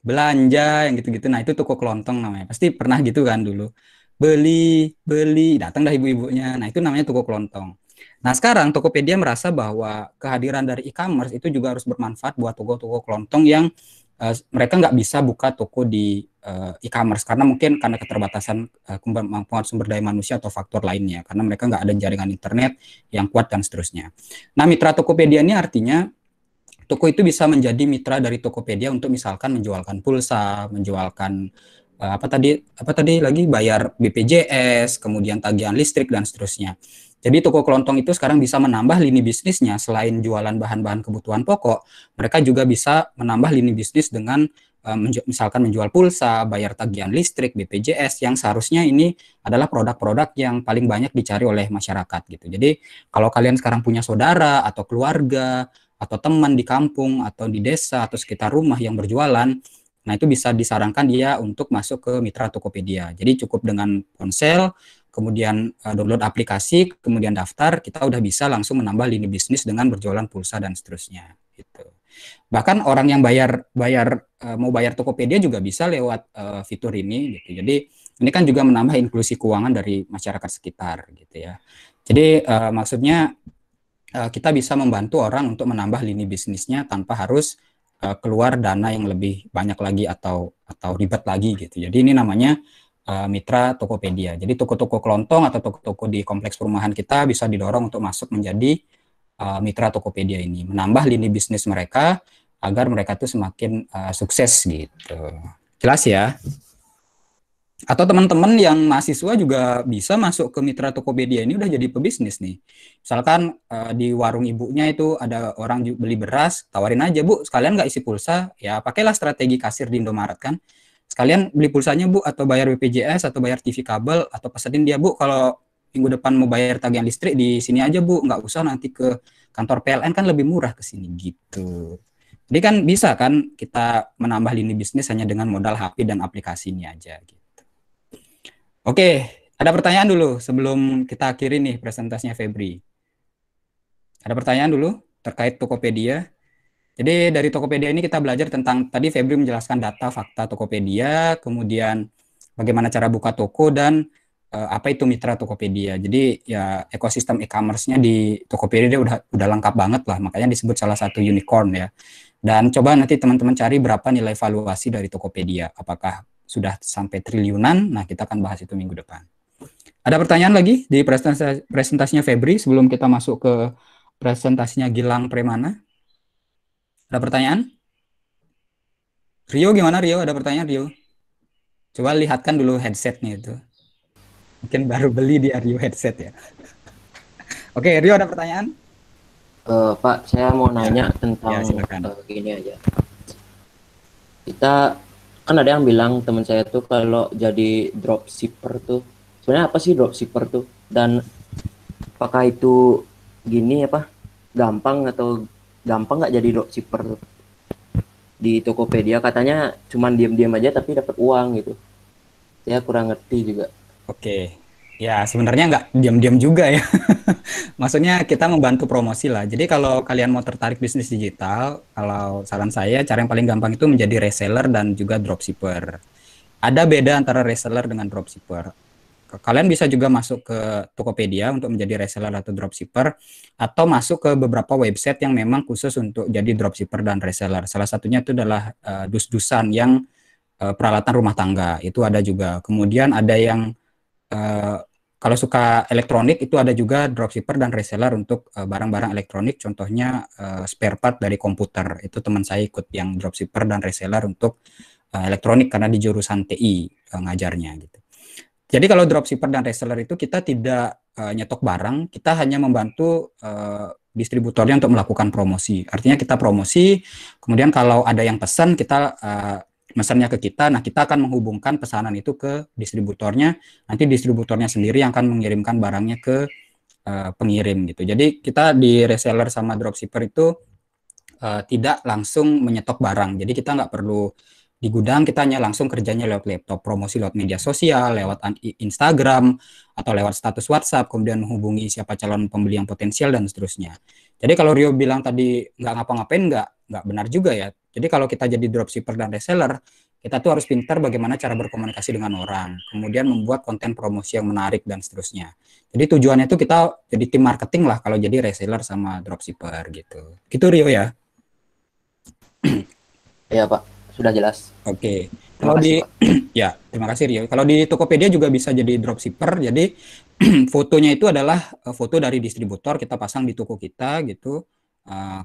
belanja, yang gitu-gitu. Nah itu toko kelontong namanya. Pasti pernah gitu kan dulu. Beli, datang dah ibu-ibunya. Nah itu namanya toko kelontong. Nah sekarang Tokopedia merasa bahwa kehadiran dari e-commerce itu juga harus bermanfaat buat toko-toko kelontong yang mereka nggak bisa buka toko di e-commerce. Karena mungkin karena keterbatasan kemampuan sumber daya manusia atau faktor lainnya. Karena mereka nggak ada jaringan internet yang kuat dan seterusnya. Nah mitra Tokopedia ini artinya toko itu bisa menjadi mitra dari Tokopedia untuk misalkan menjualkan pulsa, menjualkan apa tadi lagi bayar BPJS, kemudian tagihan listrik dan seterusnya. Jadi toko kelontong itu sekarang bisa menambah lini bisnisnya. Selain jualan bahan-bahan kebutuhan pokok, mereka juga bisa menambah lini bisnis dengan misalkan menjual pulsa, bayar tagihan listrik, BPJS, yang seharusnya ini adalah produk-produk yang paling banyak dicari oleh masyarakat gitu. Jadi kalau kalian sekarang punya saudara atau keluarga atau teman di kampung atau di desa atau sekitar rumah yang berjualan, nah itu bisa disarankan dia untuk masuk ke mitra Tokopedia. Jadi cukup dengan ponsel, kemudian download aplikasi, kemudian daftar, kita udah bisa langsung menambah lini bisnis dengan berjualan pulsa dan seterusnya. Gitu. Bahkan orang yang mau bayar Tokopedia juga bisa lewat fitur ini. Gitu. Jadi ini kan juga menambah inklusi keuangan dari masyarakat sekitar, gitu ya. Jadi maksudnya kita bisa membantu orang untuk menambah lini bisnisnya tanpa harus keluar dana yang lebih banyak lagi atau ribet lagi gitu. Jadi ini namanya mitra Tokopedia. Jadi toko-toko kelontong atau toko-toko di kompleks perumahan kita bisa didorong untuk masuk menjadi mitra Tokopedia ini, menambah lini bisnis mereka agar mereka tuh semakin sukses gitu. Jelas ya? Atau teman-teman yang mahasiswa juga bisa masuk ke mitra Tokopedia ini, udah jadi pebisnis nih. Misalkan di warung ibunya itu ada orang beli beras, tawarin aja, Bu, sekalian nggak isi pulsa, ya pakailah strategi kasir di Indomaret kan. Sekalian beli pulsanya, Bu, atau bayar BPJS, atau bayar TV kabel, atau pesenin dia, Bu, kalau minggu depan mau bayar tagihan listrik di sini aja, Bu, nggak usah nanti ke kantor PLN, kan lebih murah ke sini gitu. Jadi kan bisa kan kita menambah lini bisnis hanya dengan modal HP dan aplikasi ini aja gitu. Oke, ada pertanyaan dulu sebelum kita akhiri nih presentasinya Febri. Ada pertanyaan dulu terkait Tokopedia. Jadi dari Tokopedia ini kita belajar tentang, tadi Febri menjelaskan data fakta Tokopedia, kemudian bagaimana cara buka toko dan apa itu mitra Tokopedia. Jadi ya ekosistem e-commerce-nya di Tokopedia udah lengkap banget lah, makanya disebut salah satu unicorn ya. Dan coba nanti teman-teman cari berapa nilai valuasi dari Tokopedia, apakah sudah sampai triliunan. Nah, kita akan bahas itu minggu depan. Ada pertanyaan lagi di presentasinya Febri sebelum kita masuk ke presentasinya Gilang Permana? Ada pertanyaan? Rio gimana Rio? Ada pertanyaan Rio? Coba lihatkan dulu headsetnya itu. Mungkin baru beli di Rio headset ya. Oke, Rio ada pertanyaan? Pak, saya mau nanya tentang gini aja. Kita kan ada yang bilang teman saya tuh kalau jadi dropshipper tuh. Sebenarnya apa sih dropshipper tuh? Dan apakah itu gini apa? Gampang atau gampang nggak jadi dropshipper? Di Tokopedia katanya cuman diam-diam aja tapi dapat uang gitu. Saya kurang ngerti juga. Oke. Ya, sebenarnya nggak diam-diam juga ya. Maksudnya kita membantu promosi lah. Jadi kalau kalian mau tertarik bisnis digital, kalau saran saya cara yang paling gampang itu menjadi reseller dan juga dropshipper. Ada beda antara reseller dengan dropshipper. Kalian bisa juga masuk ke Tokopedia untuk menjadi reseller atau dropshipper, atau masuk ke beberapa website yang memang khusus untuk jadi dropshipper dan reseller. Salah satunya itu adalah dus-dusan yang peralatan rumah tangga. Itu ada juga. Kemudian ada yang kalau suka elektronik itu ada juga dropshipper dan reseller untuk barang-barang elektronik, contohnya spare part dari komputer. Itu teman saya ikut yang dropshipper dan reseller untuk elektronik karena di jurusan TI ngajarnya gitu. Jadi kalau dropshipper dan reseller itu kita tidak nyetok barang, kita hanya membantu distributornya untuk melakukan promosi. Artinya kita promosi, kemudian kalau ada yang pesan kita mesennya ke kita, nah kita akan menghubungkan pesanan itu ke distributornya, nanti distributornya sendiri yang akan mengirimkan barangnya ke pengirim gitu. Jadi kita di reseller sama dropshipper itu tidak langsung menyetok barang, jadi kita nggak perlu di gudang, kita hanya langsung kerjanya lewat laptop, promosi lewat media sosial, lewat Instagram, atau lewat status WhatsApp, kemudian menghubungi siapa calon pembeli yang potensial, dan seterusnya. Jadi kalau Rio bilang tadi nggak ngapa-ngapain, nggak benar juga ya. Jadi kalau kita jadi dropshipper dan reseller, kita tuh harus pintar bagaimana cara berkomunikasi dengan orang, kemudian membuat konten promosi yang menarik dan seterusnya. Jadi tujuannya itu kita jadi tim marketing lah kalau jadi reseller sama dropshipper gitu. Gitu Rio ya? Iya Pak, sudah jelas. Oke. Kalau di ya, terima kasih Rio. Kalau di Tokopedia juga bisa jadi dropshipper. Jadi fotonya itu adalah foto dari distributor, kita pasang di toko kita gitu.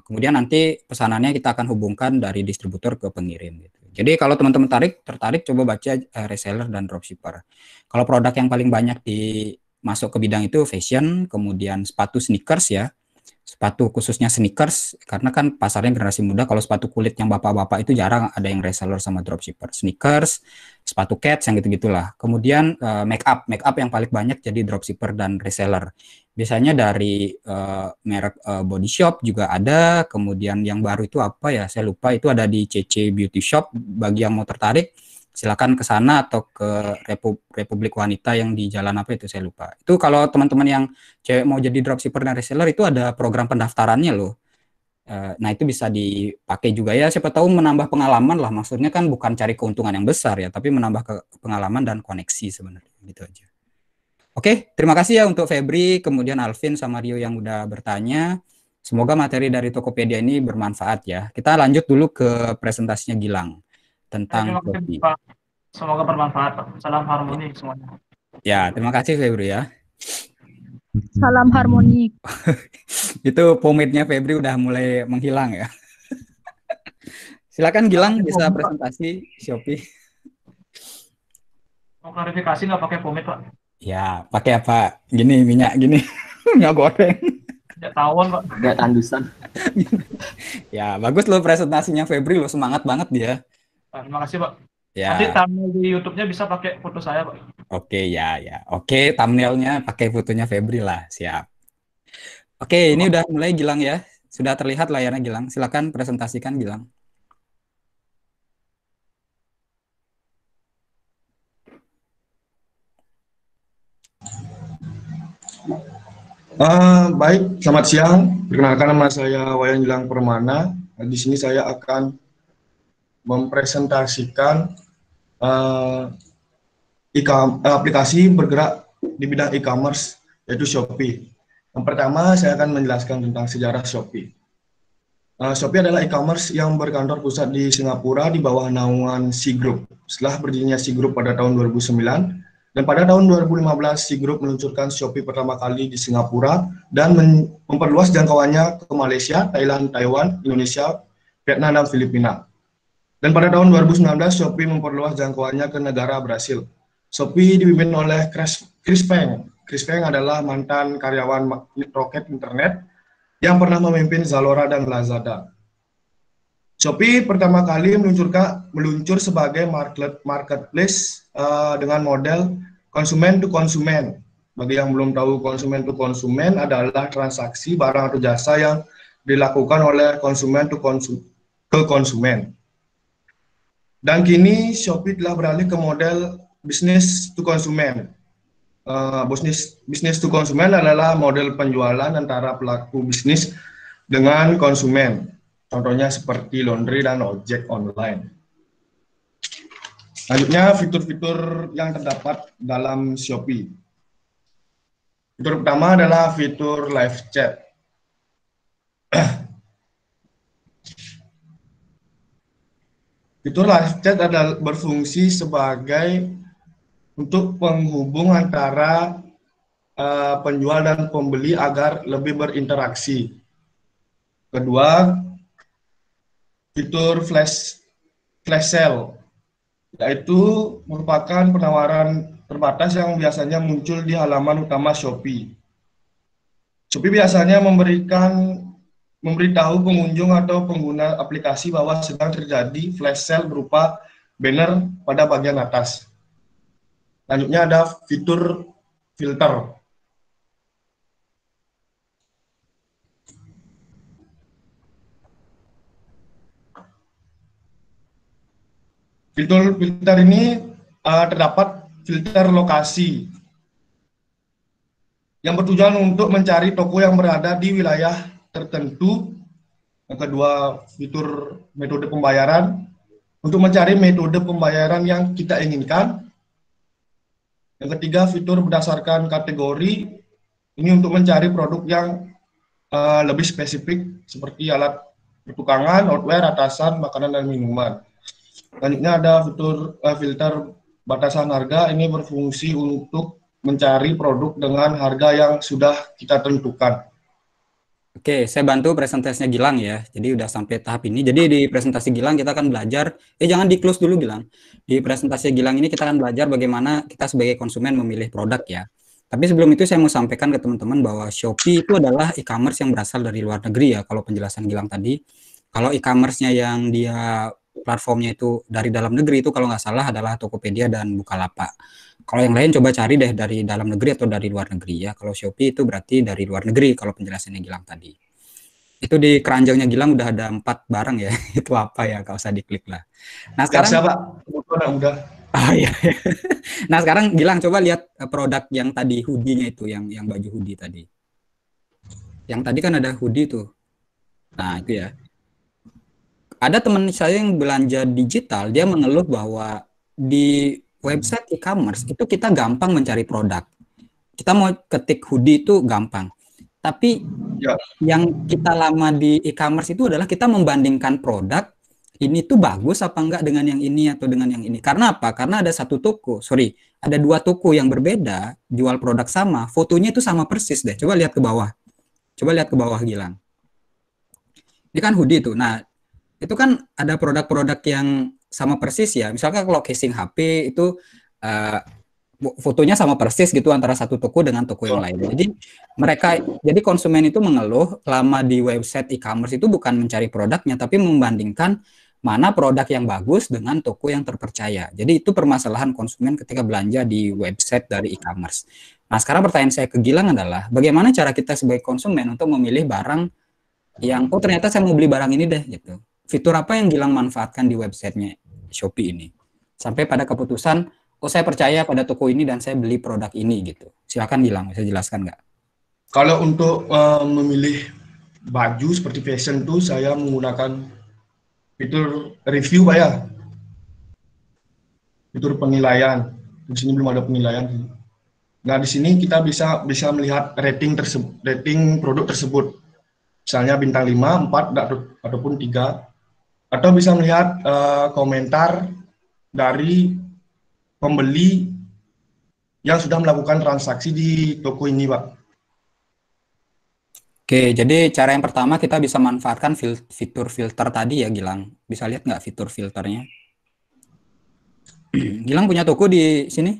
Kemudian nanti pesanannya kita akan hubungkan dari distributor ke pengirim gitu. Jadi kalau teman-teman tertarik coba baca reseller dan dropshipper. Kalau produk yang paling banyak masuk ke bidang itu fashion, kemudian sepatu sneakers ya. Sepatu khususnya sneakers karena kan pasarnya generasi muda, kalau sepatu kulit yang bapak-bapak itu jarang ada yang reseller sama dropshipper. Sneakers, sepatu cats yang gitu-gitulah. Kemudian make up yang paling banyak jadi dropshipper dan reseller. Biasanya dari merek Body Shop juga ada, kemudian yang baru itu apa ya, saya lupa, itu ada di CC Beauty Shop. Bagi yang mau tertarik, silakan ke sana atau ke Republik Wanita yang di jalan apa itu, saya lupa. Itu kalau teman-teman yang cewek mau jadi dropshipper dan reseller itu ada program pendaftarannya loh. Nah itu bisa dipakai juga ya, siapa tahu menambah pengalaman lah. Maksudnya kan bukan cari keuntungan yang besar ya, tapi menambah pengalaman dan koneksi sebenarnya, gitu aja. Oke, terima kasih ya untuk Febri, kemudian Alvin sama Rio yang udah bertanya. Semoga materi dari Tokopedia ini bermanfaat ya. Kita lanjut dulu ke presentasinya Gilang tentang kopi. Semoga bermanfaat, Pak. Salam harmoni semuanya. Ya, terima kasih Febri ya. Salam harmoni. Itu pomade-nya Febri udah mulai menghilang ya. Silakan Gilang bisa presentasi Shopee. Mau klarifikasi nggak pakai pomade, Pak? Ya, pakai apa? Gini, minyak gini. Minyak goreng. Minyak tawon, Pak. Minyak tandusan. Ya, bagus loh presentasinya Febri loh. Semangat banget dia. Terima kasih, Pak. Ya. Nanti thumbnail di YouTube-nya bisa pakai foto saya, Pak. Oke, ya. Oke, thumbnail-nya pakai fotonya Febri lah. Siap. Oke, ini udah mulai Gilang ya. Sudah terlihat layarnya Gilang. Silakan presentasikan Gilang. Baik, selamat siang. Perkenalkan nama saya Wayan Gilang Permana. Di sini saya akan mempresentasikan aplikasi bergerak di bidang e-commerce, yaitu Shopee. Yang pertama, saya akan menjelaskan tentang sejarah Shopee. Shopee adalah e-commerce yang berkantor pusat di Singapura di bawah naungan C Group. Setelah berdirinya C Group pada tahun 2009, dan pada tahun 2015, C Group meluncurkan Shopee pertama kali di Singapura dan memperluas jangkauannya ke Malaysia, Thailand, Taiwan, Indonesia, Vietnam, dan Filipina. Dan pada tahun 2019, Shopee memperluas jangkauannya ke negara Brasil. Shopee dipimpin oleh Chris Peng. Chris Peng adalah mantan karyawan Rocket Internet yang pernah memimpin Zalora dan Lazada. Shopee pertama kali meluncur sebagai marketplace dengan model konsumen to konsumen. Bagi yang belum tahu, konsumen to konsumen adalah transaksi barang atau jasa yang dilakukan oleh konsumen ke konsumen. Dan kini Shopee telah beralih ke model bisnis to konsumen. Bisnis to konsumen adalah model penjualan antara pelaku bisnis dengan konsumen. Contohnya seperti laundry dan ojek online. Selanjutnya, fitur-fitur yang terdapat dalam Shopee. Fitur pertama adalah fitur live chat. Fitur live chat adalah berfungsi sebagai untuk penghubung antara penjual dan pembeli agar lebih berinteraksi. Kedua, fitur flash sale, yaitu merupakan penawaran terbatas yang biasanya muncul di halaman utama Shopee. Shopee biasanya memberitahu pengunjung atau pengguna aplikasi bahwa sedang terjadi flash sale berupa banner pada bagian atas. Selanjutnya ada fitur filter. Fitur filter ini terdapat filter lokasi yang bertujuan untuk mencari toko yang berada di wilayah tertentu. Yang kedua, fitur metode pembayaran untuk mencari metode pembayaran yang kita inginkan. Yang ketiga, fitur berdasarkan kategori, ini untuk mencari produk yang lebih spesifik seperti alat pertukangan, outwear, atasan, makanan, dan minuman. Selanjutnya ada filter batasan harga, ini berfungsi untuk mencari produk dengan harga yang sudah kita tentukan. Oke, saya bantu presentasinya Gilang ya. Jadi udah sampai tahap ini. Jadi di presentasi Gilang kita akan belajar, jangan di-close dulu Gilang. Di presentasi Gilang ini kita akan belajar bagaimana kita sebagai konsumen memilih produk ya. Tapi sebelum itu saya mau sampaikan ke teman-teman bahwa Shopee itu adalah e-commerce yang berasal dari luar negeri ya, kalau penjelasan Gilang tadi. Kalau e-commerce-nya yang dia platformnya itu dari dalam negeri itu kalau nggak salah adalah Tokopedia dan Bukalapak. Kalau yang lain coba cari deh dari dalam negeri atau dari luar negeri ya. Kalau Shopee itu berarti dari luar negeri kalau penjelasannya Gilang tadi. Itu di keranjangnya Gilang udah ada 4 barang ya. Itu apa ya, gak usah diklik lah. Nah sekarang siapa? Oh, iya. Nah sekarang Gilang coba lihat produk yang tadi hoodie-nya itu, yang baju hoodie tadi. Yang tadi kan ada hoodie tuh. Nah itu ya. Ada teman saya yang belanja digital, dia mengeluh bahwa di website e-commerce itu kita gampang mencari produk. Kita mau ketik hoodie itu gampang. Tapi yang kita lama di e-commerce itu adalah kita membandingkan produk ini tuh bagus apa enggak dengan yang ini atau dengan yang ini. Karena apa? Karena ada dua toko yang berbeda jual produk sama, fotonya itu sama persis deh. Coba lihat ke bawah. Coba lihat ke bawah Gilang. Ini kan hoodie tuh. Nah, itu kan ada produk-produk yang sama persis ya, misalkan kalau casing HP itu fotonya sama persis gitu antara satu toko dengan toko yang lain. Jadi konsumen itu mengeluh lama di website e-commerce itu bukan mencari produknya, tapi membandingkan mana produk yang bagus dengan toko yang terpercaya. Jadi itu permasalahan konsumen ketika belanja di website dari e-commerce. Nah sekarang pertanyaan saya ke Gilang adalah bagaimana cara kita sebagai konsumen untuk memilih barang yang oh ternyata saya mau beli barang ini deh gitu. Fitur apa yang Gilang manfaatkan di websitenya Shopee ini sampai pada keputusan oh saya percaya pada toko ini dan saya beli produk ini gitu. Silakan Gilang, bisa jelaskan nggak? Kalau untuk memilih baju seperti fashion tuh saya menggunakan fitur review Pak ya. Fitur penilaian. Di sini belum ada penilaian. Nah, di sini kita bisa melihat rating produk tersebut. Misalnya bintang 5, 4 ataupun 3. Atau bisa melihat komentar dari pembeli yang sudah melakukan transaksi di toko ini, Pak. Oke, jadi cara yang pertama kita bisa manfaatkan fitur filter tadi ya, Gilang. Bisa lihat nggak fitur filternya? Gilang punya toko di sini?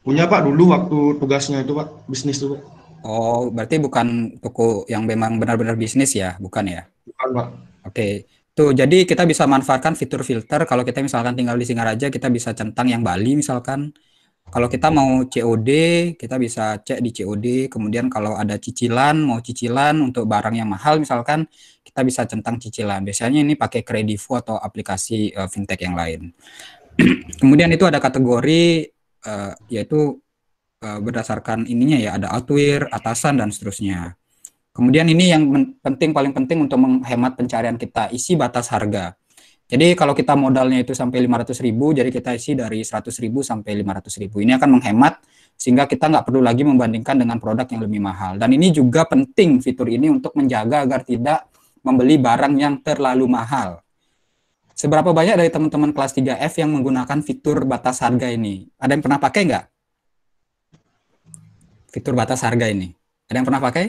Punya Pak, dulu waktu tugasnya itu Pak, bisnis itu Pak. Oh, berarti bukan toko yang memang benar-benar bisnis ya, bukan ya? Bukan Pak. Oke, tuh jadi kita bisa manfaatkan fitur filter. Kalau kita misalkan tinggal di Singaraja, kita bisa centang yang Bali misalkan. Kalau kita mau COD, kita bisa cek di COD. Kemudian kalau ada cicilan, mau cicilan untuk barang yang mahal misalkan, kita bisa centang cicilan. Biasanya ini pakai Kredivo atau aplikasi fintech yang lain. Kemudian itu ada kategori yaitu berdasarkan ininya ya, ada outwear, atasan, dan seterusnya. Kemudian ini yang penting, paling penting untuk menghemat pencarian kita, isi batas harga. Jadi kalau kita modalnya itu sampai 500.000, jadi kita isi dari 100.000 sampai 500.000. Ini akan menghemat sehingga kita nggak perlu lagi membandingkan dengan produk yang lebih mahal. Dan ini juga penting fitur ini untuk menjaga agar tidak membeli barang yang terlalu mahal. Seberapa banyak dari teman-teman kelas 3F yang menggunakan fitur batas harga ini? Ada yang pernah pakai nggak? Fitur batas harga ini. Ada yang pernah pakai?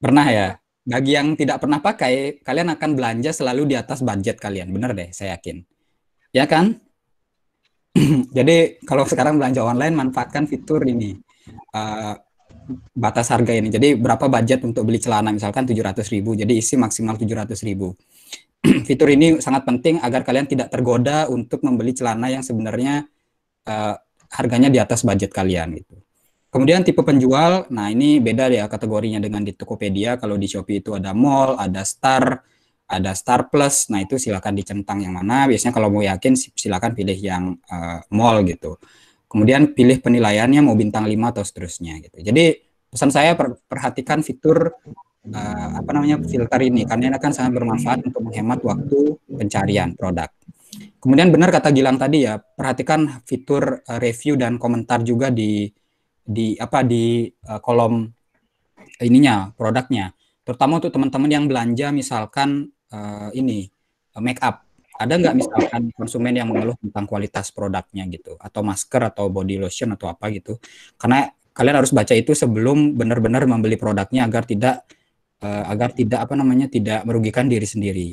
Pernah ya? Bagi yang tidak pernah pakai, kalian akan belanja selalu di atas budget kalian. Bener deh, saya yakin. Ya kan? Jadi, kalau sekarang belanja online, manfaatkan fitur ini. Batas harga ini. Jadi, berapa budget untuk beli celana? Misalkan 700.000. Jadi, isi maksimal 700.000. Fitur ini sangat penting agar kalian tidak tergoda untuk membeli celana yang sebenarnya harganya di atas budget kalian. Gitu. Kemudian tipe penjual, nah ini beda ya kategorinya dengan di Tokopedia. Kalau di Shopee itu ada mall, ada star plus. Nah itu silakan dicentang yang mana. Biasanya kalau mau yakin silakan pilih yang mall gitu. Kemudian pilih penilaiannya mau bintang 5 atau seterusnya gitu. Jadi pesan saya perhatikan fitur filter ini karena ini akan sangat bermanfaat untuk menghemat waktu pencarian produk. Kemudian benar kata Gilang tadi ya, perhatikan fitur review dan komentar juga di kolom ininya produknya, terutama untuk teman-teman yang belanja misalkan make up. Ada nggak misalkan konsumen yang mengeluh tentang kualitas produknya gitu, atau masker atau body lotion atau apa gitu, karena kalian harus baca itu sebelum benar-benar membeli produknya agar tidak merugikan diri sendiri.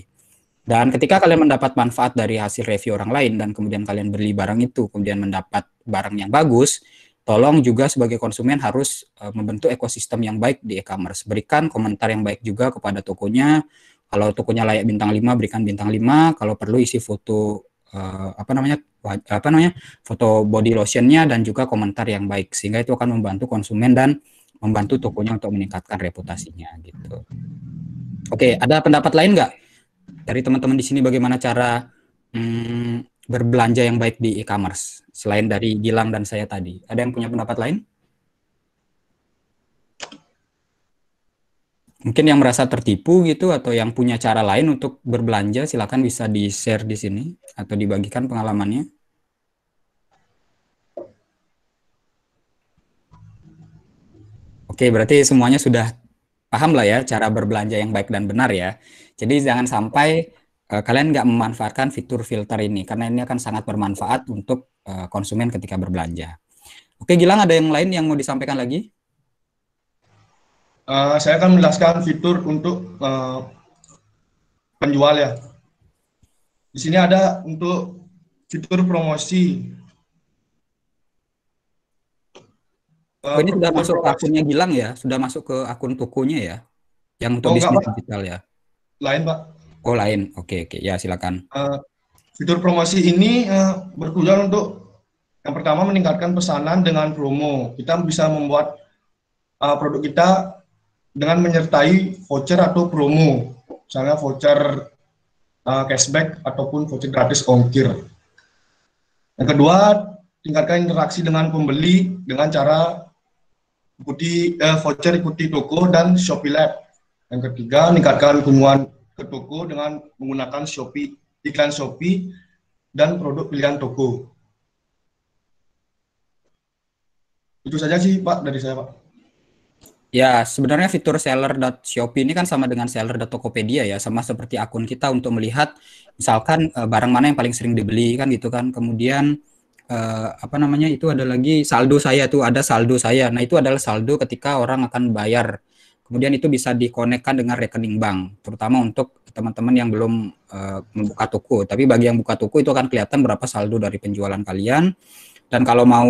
Dan ketika kalian mendapat manfaat dari hasil review orang lain dan kemudian kalian beli barang itu, kemudian mendapat barang yang bagus, tolong juga sebagai konsumen harus membentuk ekosistem yang baik di e-commerce. Berikan komentar yang baik juga kepada tokonya. Kalau tokonya layak bintang 5, berikan bintang 5. Kalau perlu isi foto foto body lotionnya dan juga komentar yang baik, sehingga itu akan membantu konsumen dan membantu tokonya untuk meningkatkan reputasinya gitu. Oke, ada pendapat lain nggak dari teman-teman di sini bagaimana cara berbelanja yang baik di e-commerce selain dari Gilang dan saya tadi? Ada yang punya pendapat lain? Mungkin yang merasa tertipu gitu atau yang punya cara lain untuk berbelanja, silakan bisa di-share di sini atau dibagikan pengalamannya. Oke, berarti semuanya sudah paham lah ya cara berbelanja yang baik dan benar ya. Jadi jangan sampai kalian nggak memanfaatkan fitur filter ini karena ini akan sangat bermanfaat untuk konsumen ketika berbelanja. Oke, Gilang, ada yang lain yang mau disampaikan lagi? Saya akan menjelaskan fitur untuk penjual ya. Di sini ada untuk fitur promosi. Ini sudah masuk ke akunnya Gilang ya, sudah masuk ke akun tokonya ya, yang untuk bisnis digital ya. Lain Pak. Oh lain, oke, ya silakan. Fitur promosi ini bertujuan untuk yang pertama meningkatkan pesanan dengan promo. Kita bisa membuat produk kita dengan menyertai voucher atau promo, misalnya voucher cashback ataupun voucher gratis ongkir. Yang kedua, tingkatkan interaksi dengan pembeli dengan cara voucher ikuti toko dan Shopee Lab. Yang ketiga, meningkatkan kunjungan ke toko dengan menggunakan Shopee, iklan Shopee dan produk pilihan toko. Itu saja sih Pak dari saya Pak. Ya sebenarnya fitur seller.shopee ini kan sama dengan seller.tokopedia ya, sama seperti akun kita untuk melihat misalkan barang mana yang paling sering dibeli kan gitu kan, kemudian itu ada lagi saldo saya tuh, ada saldo saya. Nah, itu adalah saldo ketika orang akan bayar. Kemudian itu bisa dikonekkan dengan rekening bank, terutama untuk teman-teman yang belum membuka toko. Tapi bagi yang buka toko itu akan kelihatan berapa saldo dari penjualan kalian. Dan kalau mau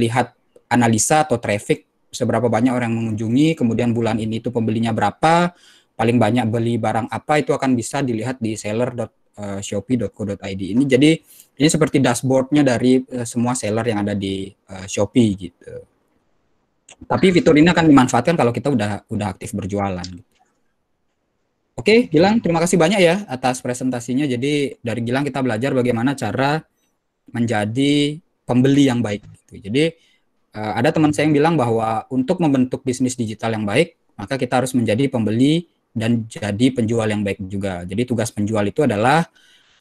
lihat analisa atau traffic, seberapa banyak orang mengunjungi, kemudian bulan ini itu pembelinya berapa, paling banyak beli barang apa, itu akan bisa dilihat di seller.shopee.co.id ini. Jadi ini seperti dashboardnya dari semua seller yang ada di Shopee gitu. Tapi fitur ini akan dimanfaatkan kalau kita udah aktif berjualan. Oke, Gilang, terima kasih banyak ya atas presentasinya. Jadi dari Gilang kita belajar bagaimana cara menjadi pembeli yang baik. Jadi ada teman saya yang bilang bahwa untuk membentuk bisnis digital yang baik, maka kita harus menjadi pembeli dan jadi penjual yang baik juga. Jadi tugas penjual itu adalah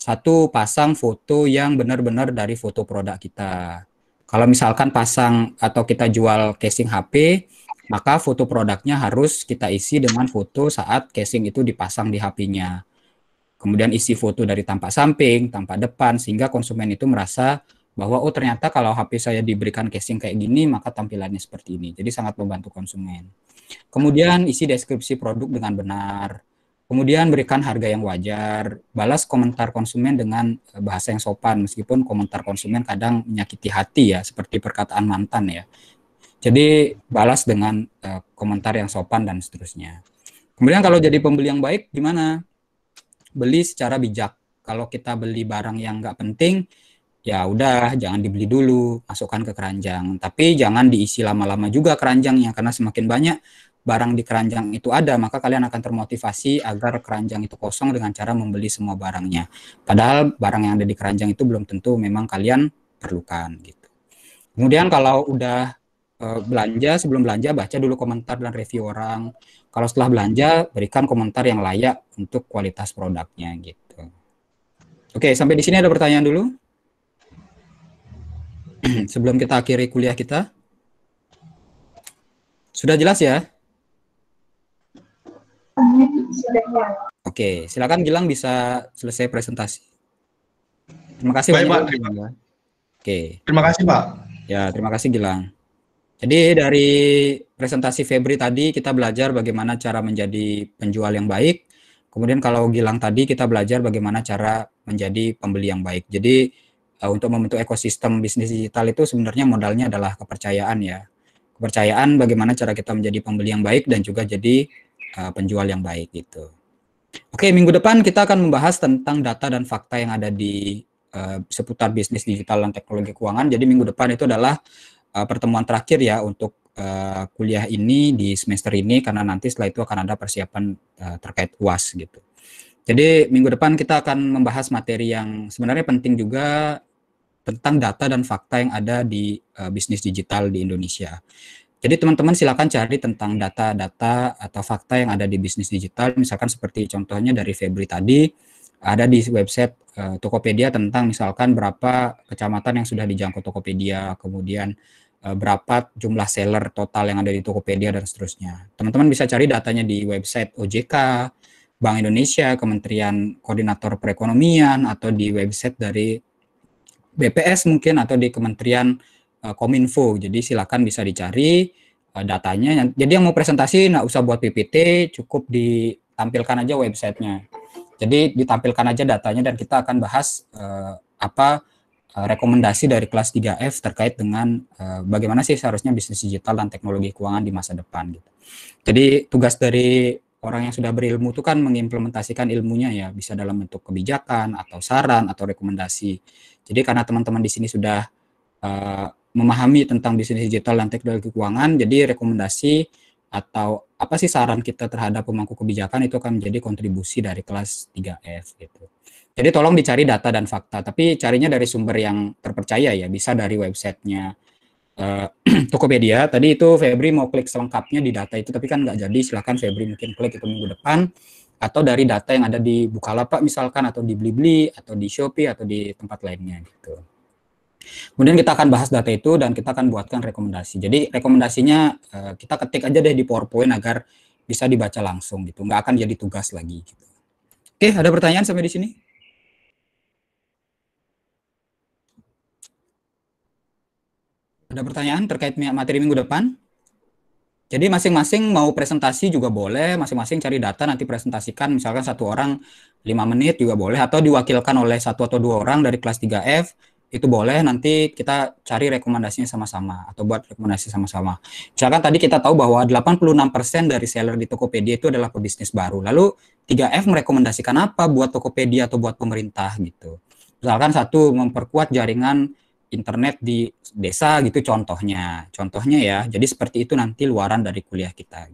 satu, pasang foto yang benar-benar dari foto produk kita. Kalau misalkan pasang atau kita jual casing HP, maka foto produknya harus kita isi dengan foto saat casing itu dipasang di HP-nya. Kemudian isi foto dari tampak samping, tampak depan, sehingga konsumen itu merasa bahwa oh ternyata kalau HP saya diberikan casing kayak gini, maka tampilannya seperti ini. Jadi sangat membantu konsumen. Kemudian isi deskripsi produk dengan benar. Kemudian berikan harga yang wajar, balas komentar konsumen dengan bahasa yang sopan, meskipun komentar konsumen kadang menyakiti hati ya, seperti perkataan mantan ya. Jadi balas dengan komentar yang sopan dan seterusnya. Kemudian kalau jadi pembeli yang baik, gimana? Beli secara bijak. Kalau kita beli barang yang nggak penting, ya udah jangan dibeli dulu, masukkan ke keranjang. Tapi jangan diisi lama-lama juga keranjangnya, karena semakin banyak barang di keranjang itu ada, maka kalian akan termotivasi agar keranjang itu kosong dengan cara membeli semua barangnya. Padahal barang yang ada di keranjang itu belum tentu memang kalian perlukan gitu. Kemudian kalau udah belanja, sebelum belanja baca dulu komentar dan review orang. Kalau setelah belanja, berikan komentar yang layak untuk kualitas produknya gitu. Oke, sampai di sini ada pertanyaan dulu? Sebelum kita akhiri kuliah kita. Sudah jelas ya? Oke, silakan Gilang bisa selesai presentasi. Terima kasih banyak. Oke. Terima kasih Pak. Ya, terima kasih Gilang. Jadi dari presentasi Febri tadi kita belajar bagaimana cara menjadi penjual yang baik. Kemudian kalau Gilang tadi kita belajar bagaimana cara menjadi pembeli yang baik. Jadi untuk membentuk ekosistem bisnis digital itu sebenarnya modalnya adalah kepercayaan ya. Kepercayaan bagaimana cara kita menjadi pembeli yang baik dan juga jadi penjual yang baik gitu. Oke, minggu depan kita akan membahas tentang data dan fakta yang ada di seputar bisnis digital dan teknologi keuangan. Jadi minggu depan itu adalah pertemuan terakhir ya untuk kuliah ini di semester ini, karena nanti setelah itu akan ada persiapan terkait UAS gitu. Jadi minggu depan kita akan membahas materi yang sebenarnya penting juga tentang data dan fakta yang ada di bisnis digital di Indonesia. Jadi teman-teman silakan cari tentang data-data atau fakta yang ada di bisnis digital, misalkan seperti contohnya dari Febri tadi, ada di website Tokopedia tentang misalkan berapa kecamatan yang sudah dijangkau Tokopedia, kemudian berapa jumlah seller total yang ada di Tokopedia dan seterusnya. Teman-teman bisa cari datanya di website OJK, Bank Indonesia, Kementerian Koordinator Perekonomian, atau di website dari BPS mungkin, atau di Kementerian Kominfo. Jadi silakan bisa dicari datanya. Jadi yang mau presentasi nggak usah buat PPT, cukup ditampilkan aja websitenya. Jadi ditampilkan aja datanya dan kita akan bahas rekomendasi dari kelas 3F terkait dengan bagaimana sih seharusnya bisnis digital dan teknologi keuangan di masa depan. Gitu. Jadi tugas dari orang yang sudah berilmu itu kan mengimplementasikan ilmunya ya, bisa dalam bentuk kebijakan atau saran atau rekomendasi. Jadi karena teman-teman di sini sudah memahami tentang bisnis digital dan teknologi keuangan, jadi rekomendasi atau apa sih saran kita terhadap pemangku kebijakan itu akan menjadi kontribusi dari kelas 3F gitu. Jadi tolong dicari data dan fakta, tapi carinya dari sumber yang terpercaya ya, bisa dari websitenya Tokopedia. Tadi itu Febri mau klik selengkapnya di data itu, tapi kan nggak jadi, silahkan Febri mungkin klik itu minggu depan, atau dari data yang ada di Bukalapak misalkan, atau di Blibli, atau di Shopee, atau di tempat lainnya gitu. Kemudian kita akan bahas data itu dan kita akan buatkan rekomendasi. Jadi rekomendasinya kita ketik aja deh di PowerPoint agar bisa dibaca langsung gitu, nggak akan jadi tugas lagi gitu. Oke, ada pertanyaan sampai di sini? Ada pertanyaan terkait materi minggu depan? Jadi masing-masing mau presentasi juga boleh, masing-masing cari data nanti presentasikan, misalkan satu orang 5 menit juga boleh, atau diwakilkan oleh satu atau dua orang dari kelas 3F, itu boleh, nanti kita cari rekomendasinya sama-sama, atau buat rekomendasi sama-sama. Misalkan tadi kita tahu bahwa 86% dari seller di Tokopedia itu adalah pebisnis baru, lalu 3F merekomendasikan apa buat Tokopedia atau buat pemerintah gitu. Misalkan satu, memperkuat jaringan internet di desa gitu contohnya ya. Jadi seperti itu nanti luaran dari kuliah kita.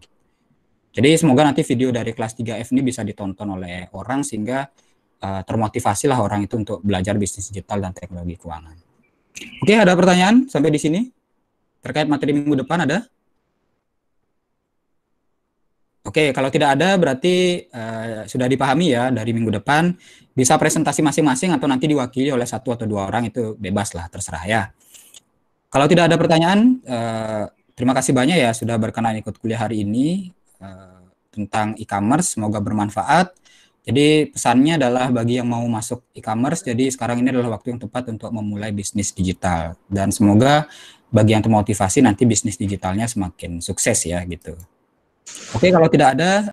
Jadi semoga nanti video dari kelas 3F ini bisa ditonton oleh orang sehingga termotivasilah orang itu untuk belajar bisnis digital dan teknologi keuangan. Oke, ada pertanyaan sampai di sini? Terkait materi minggu depan ada? Oke, kalau tidak ada berarti sudah dipahami ya dari minggu depan. Bisa presentasi masing-masing atau nanti diwakili oleh satu atau dua orang itu bebas lah, terserah ya. Kalau tidak ada pertanyaan, terima kasih banyak ya sudah berkenan ikut kuliah hari ini tentang e-commerce, semoga bermanfaat. Jadi pesannya adalah bagi yang mau masuk e-commerce, jadi sekarang ini adalah waktu yang tepat untuk memulai bisnis digital. Dan semoga bagi yang termotivasi nanti bisnis digitalnya semakin sukses ya gitu. Oke, kalau tidak ada